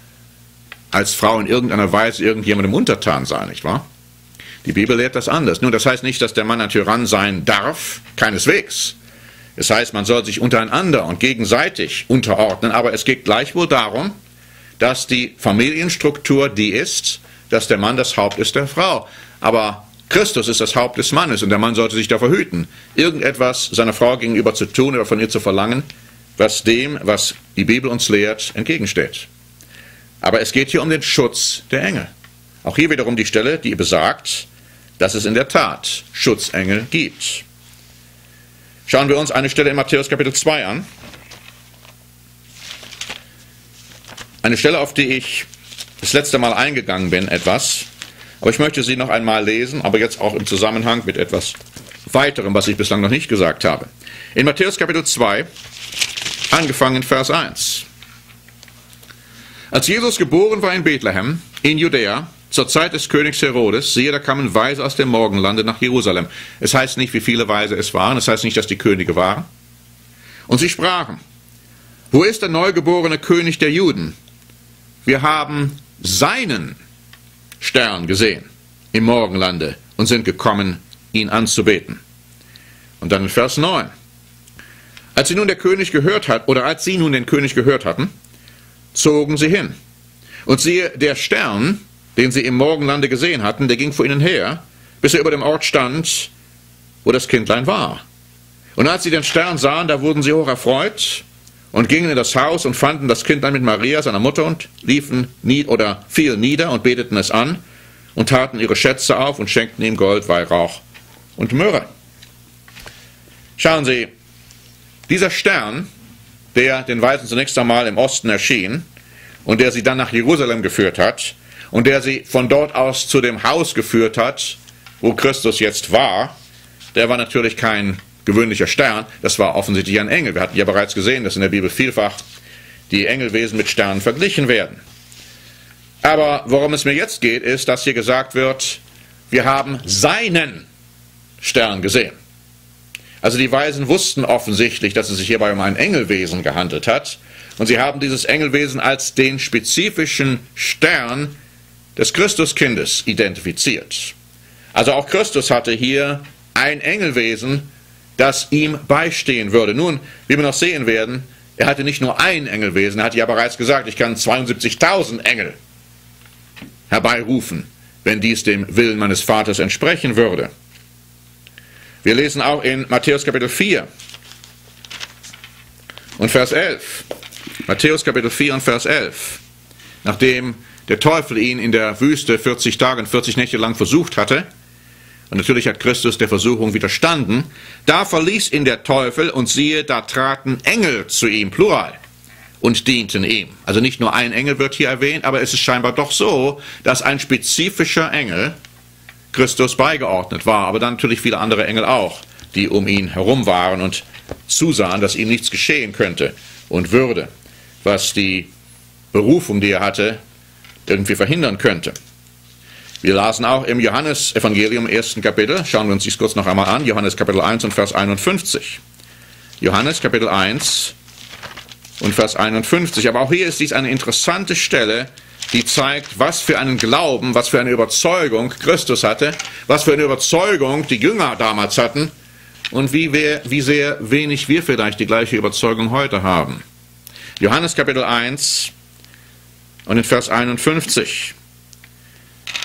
als Frau in irgendeiner Weise irgendjemandem untertan sein, nicht wahr? Die Bibel lehrt das anders. Nun, das heißt nicht, dass der Mann ein Tyrann sein darf, keineswegs. Es heißt, man soll sich untereinander und gegenseitig unterordnen, aber es geht gleichwohl darum, dass die Familienstruktur die ist, dass der Mann das Haupt ist der Frau. Aber Christus ist das Haupt des Mannes und der Mann sollte sich davor hüten, irgendetwas seiner Frau gegenüber zu tun oder von ihr zu verlangen, was dem, was die Bibel uns lehrt, entgegensteht. Aber es geht hier um den Schutz der Engel. Auch hier wiederum die Stelle, die besagt, dass es in der Tat Schutzengel gibt. Schauen wir uns eine Stelle in Matthäus Kapitel 2 an. Eine Stelle, auf die ich das letzte Mal eingegangen bin, etwas. Aber ich möchte sie noch einmal lesen, aber jetzt auch im Zusammenhang mit etwas Weiterem, was ich bislang noch nicht gesagt habe. In Matthäus Kapitel 2, angefangen in Vers 1. Als Jesus geboren war in Bethlehem, in Judäa, zur Zeit des Königs Herodes, siehe, da kamen Weise aus dem Morgenlande nach Jerusalem. Es heißt nicht, wie viele Weise es waren, es heißt nicht, dass die Könige waren. Und sie sprachen, wo ist der neugeborene König der Juden? Wir haben seinen Stern gesehen im Morgenlande und sind gekommen, ihn anzubeten. Und dann in Vers 9. Als sie nun den König gehört hatten, zogen sie hin. Und siehe, der Stern, den sie im Morgenlande gesehen hatten, der ging vor ihnen her, bis er über dem Ort stand, wo das Kindlein war. Und als sie den Stern sahen, da wurden sie hoch erfreut und gingen in das Haus und fanden das Kindlein mit Maria, seiner Mutter, und fielen nieder und beteten es an und taten ihre Schätze auf und schenkten ihm Gold, Weihrauch und Myrrhe. Schauen Sie, dieser Stern, der den Weisen zunächst einmal im Osten erschien und der sie dann nach Jerusalem geführt hat und der sie von dort aus zu dem Haus geführt hat, wo Christus jetzt war, der war natürlich kein gewöhnlicher Stern, das war offensichtlich ein Engel. Wir hatten ja bereits gesehen, dass in der Bibel vielfach die Engelwesen mit Sternen verglichen werden. Aber worum es mir jetzt geht, ist, dass hier gesagt wird, wir haben seinen Stern gesehen. Also die Weisen wussten offensichtlich, dass es sich hierbei um ein Engelwesen gehandelt hat. Und sie haben dieses Engelwesen als den spezifischen Stern des Christuskindes identifiziert. Also auch Christus hatte hier ein Engelwesen, das ihm beistehen würde. Nun, wie wir noch sehen werden, er hatte nicht nur ein Engelwesen, er hatte ja bereits gesagt, ich kann 72.000 Engel herbeirufen, wenn dies dem Willen meines Vaters entsprechen würde. Wir lesen auch in Matthäus Kapitel 4 und Vers 11. Matthäus Kapitel 4 und Vers 11. Nachdem der Teufel ihn in der Wüste 40 Tage und 40 Nächte lang versucht hatte, und natürlich hat Christus der Versuchung widerstanden, da verließ ihn der Teufel und siehe, da traten Engel zu ihm, Plural, und dienten ihm. Also nicht nur ein Engel wird hier erwähnt, aber es ist scheinbar doch so, dass ein spezifischer Engel Christus beigeordnet war, aber dann natürlich viele andere Engel auch, die um ihn herum waren und zusahen, dass ihm nichts geschehen könnte und würde, was die Berufung, die er hatte, irgendwie verhindern könnte. Wir lasen auch im Johannes-Evangelium, 1. Kapitel, schauen wir uns dies kurz noch einmal an, Johannes Kapitel 1 und Vers 51. Johannes Kapitel 1 und Vers 51. Aber auch hier ist dies eine interessante Stelle, die zeigt, was für einen Glauben, was für eine Überzeugung Christus hatte, was für eine Überzeugung die Jünger damals hatten und wie sehr wenig wir vielleicht die gleiche Überzeugung heute haben. Johannes Kapitel 1 und in Vers 51.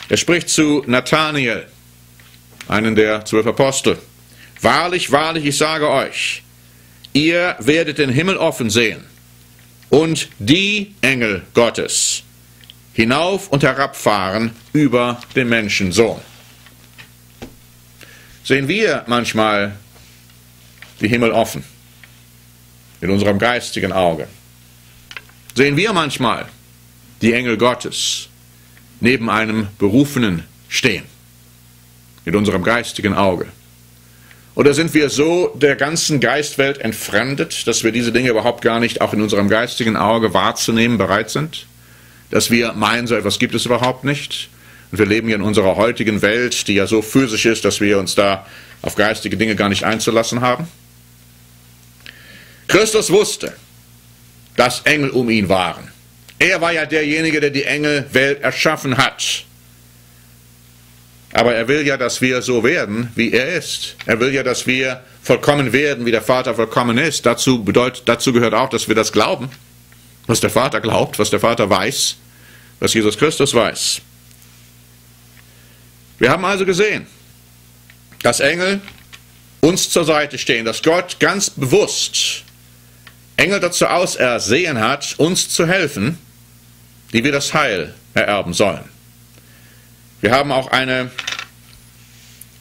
Er spricht zu Nathanael, einen der 12 Apostel. Wahrlich, wahrlich, ich sage euch, ihr werdet den Himmel offen sehen und die Engel Gottes hinauf und herabfahren über den Menschensohn. Sehen wir manchmal die Himmel offen in unserem geistigen Auge? Sehen wir manchmal die Engel Gottes neben einem Berufenen stehen, mit unserem geistigen Auge? Oder sind wir so der ganzen Geistwelt entfremdet, dass wir diese Dinge überhaupt gar nicht auch in unserem geistigen Auge wahrzunehmen bereit sind? Dass wir meinen, so etwas gibt es überhaupt nicht. Und wir leben ja in unserer heutigen Welt, die ja so physisch ist, dass wir uns da auf geistige Dinge gar nicht einzulassen haben. Christus wusste, dass Engel um ihn waren. Er war ja derjenige, der die Engelwelt erschaffen hat. Aber er will ja, dass wir so werden, wie er ist. Er will ja, dass wir vollkommen werden, wie der Vater vollkommen ist. Dazu gehört auch, dass wir das glauben, was der Vater glaubt, was der Vater weiß, was Jesus Christus weiß. Wir haben also gesehen, dass Engel uns zur Seite stehen, dass Gott ganz bewusst Engel dazu ausersehen hat, uns zu helfen, die wir das Heil ererben sollen. Wir haben auch eine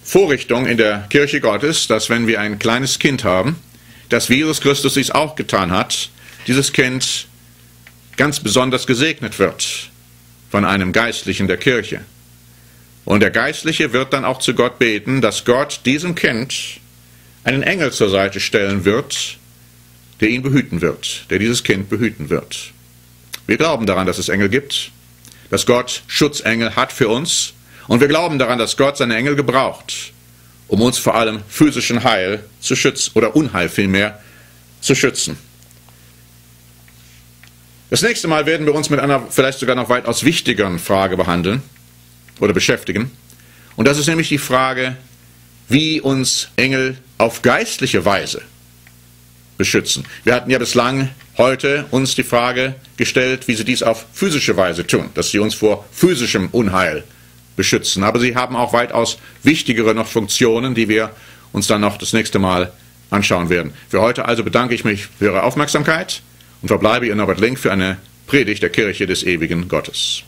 Vorrichtung in der Kirche Gottes, dass wenn wir ein kleines Kind haben, dass wie Jesus Christus dies auch getan hat, dieses Kind ganz besonders gesegnet wird von einem Geistlichen der Kirche. Und der Geistliche wird dann auch zu Gott beten, dass Gott diesem Kind einen Engel zur Seite stellen wird, der ihn behüten wird, der dieses Kind behüten wird. Wir glauben daran, dass es Engel gibt, dass Gott Schutzengel hat für uns, und wir glauben daran, dass Gott seine Engel gebraucht, um uns vor allem physischen Heil zu schützen, oder Unheil vielmehr, zu schützen. Das nächste Mal werden wir uns mit einer vielleicht sogar noch weitaus wichtigeren Frage behandeln oder beschäftigen. Und das ist nämlich die Frage, wie uns Engel auf geistliche Weise beschützen. Wir hatten ja bislang heute uns die Frage gestellt, wie sie dies auf physische Weise tun, dass sie uns vor physischem Unheil beschützen. Aber sie haben auch weitaus wichtigere noch Funktionen, die wir uns dann noch das nächste Mal anschauen werden. Für heute also bedanke ich mich für Ihre Aufmerksamkeit und verbleibe Ihr Norbert Link für eine Predigt der Kirche des ewigen Gottes.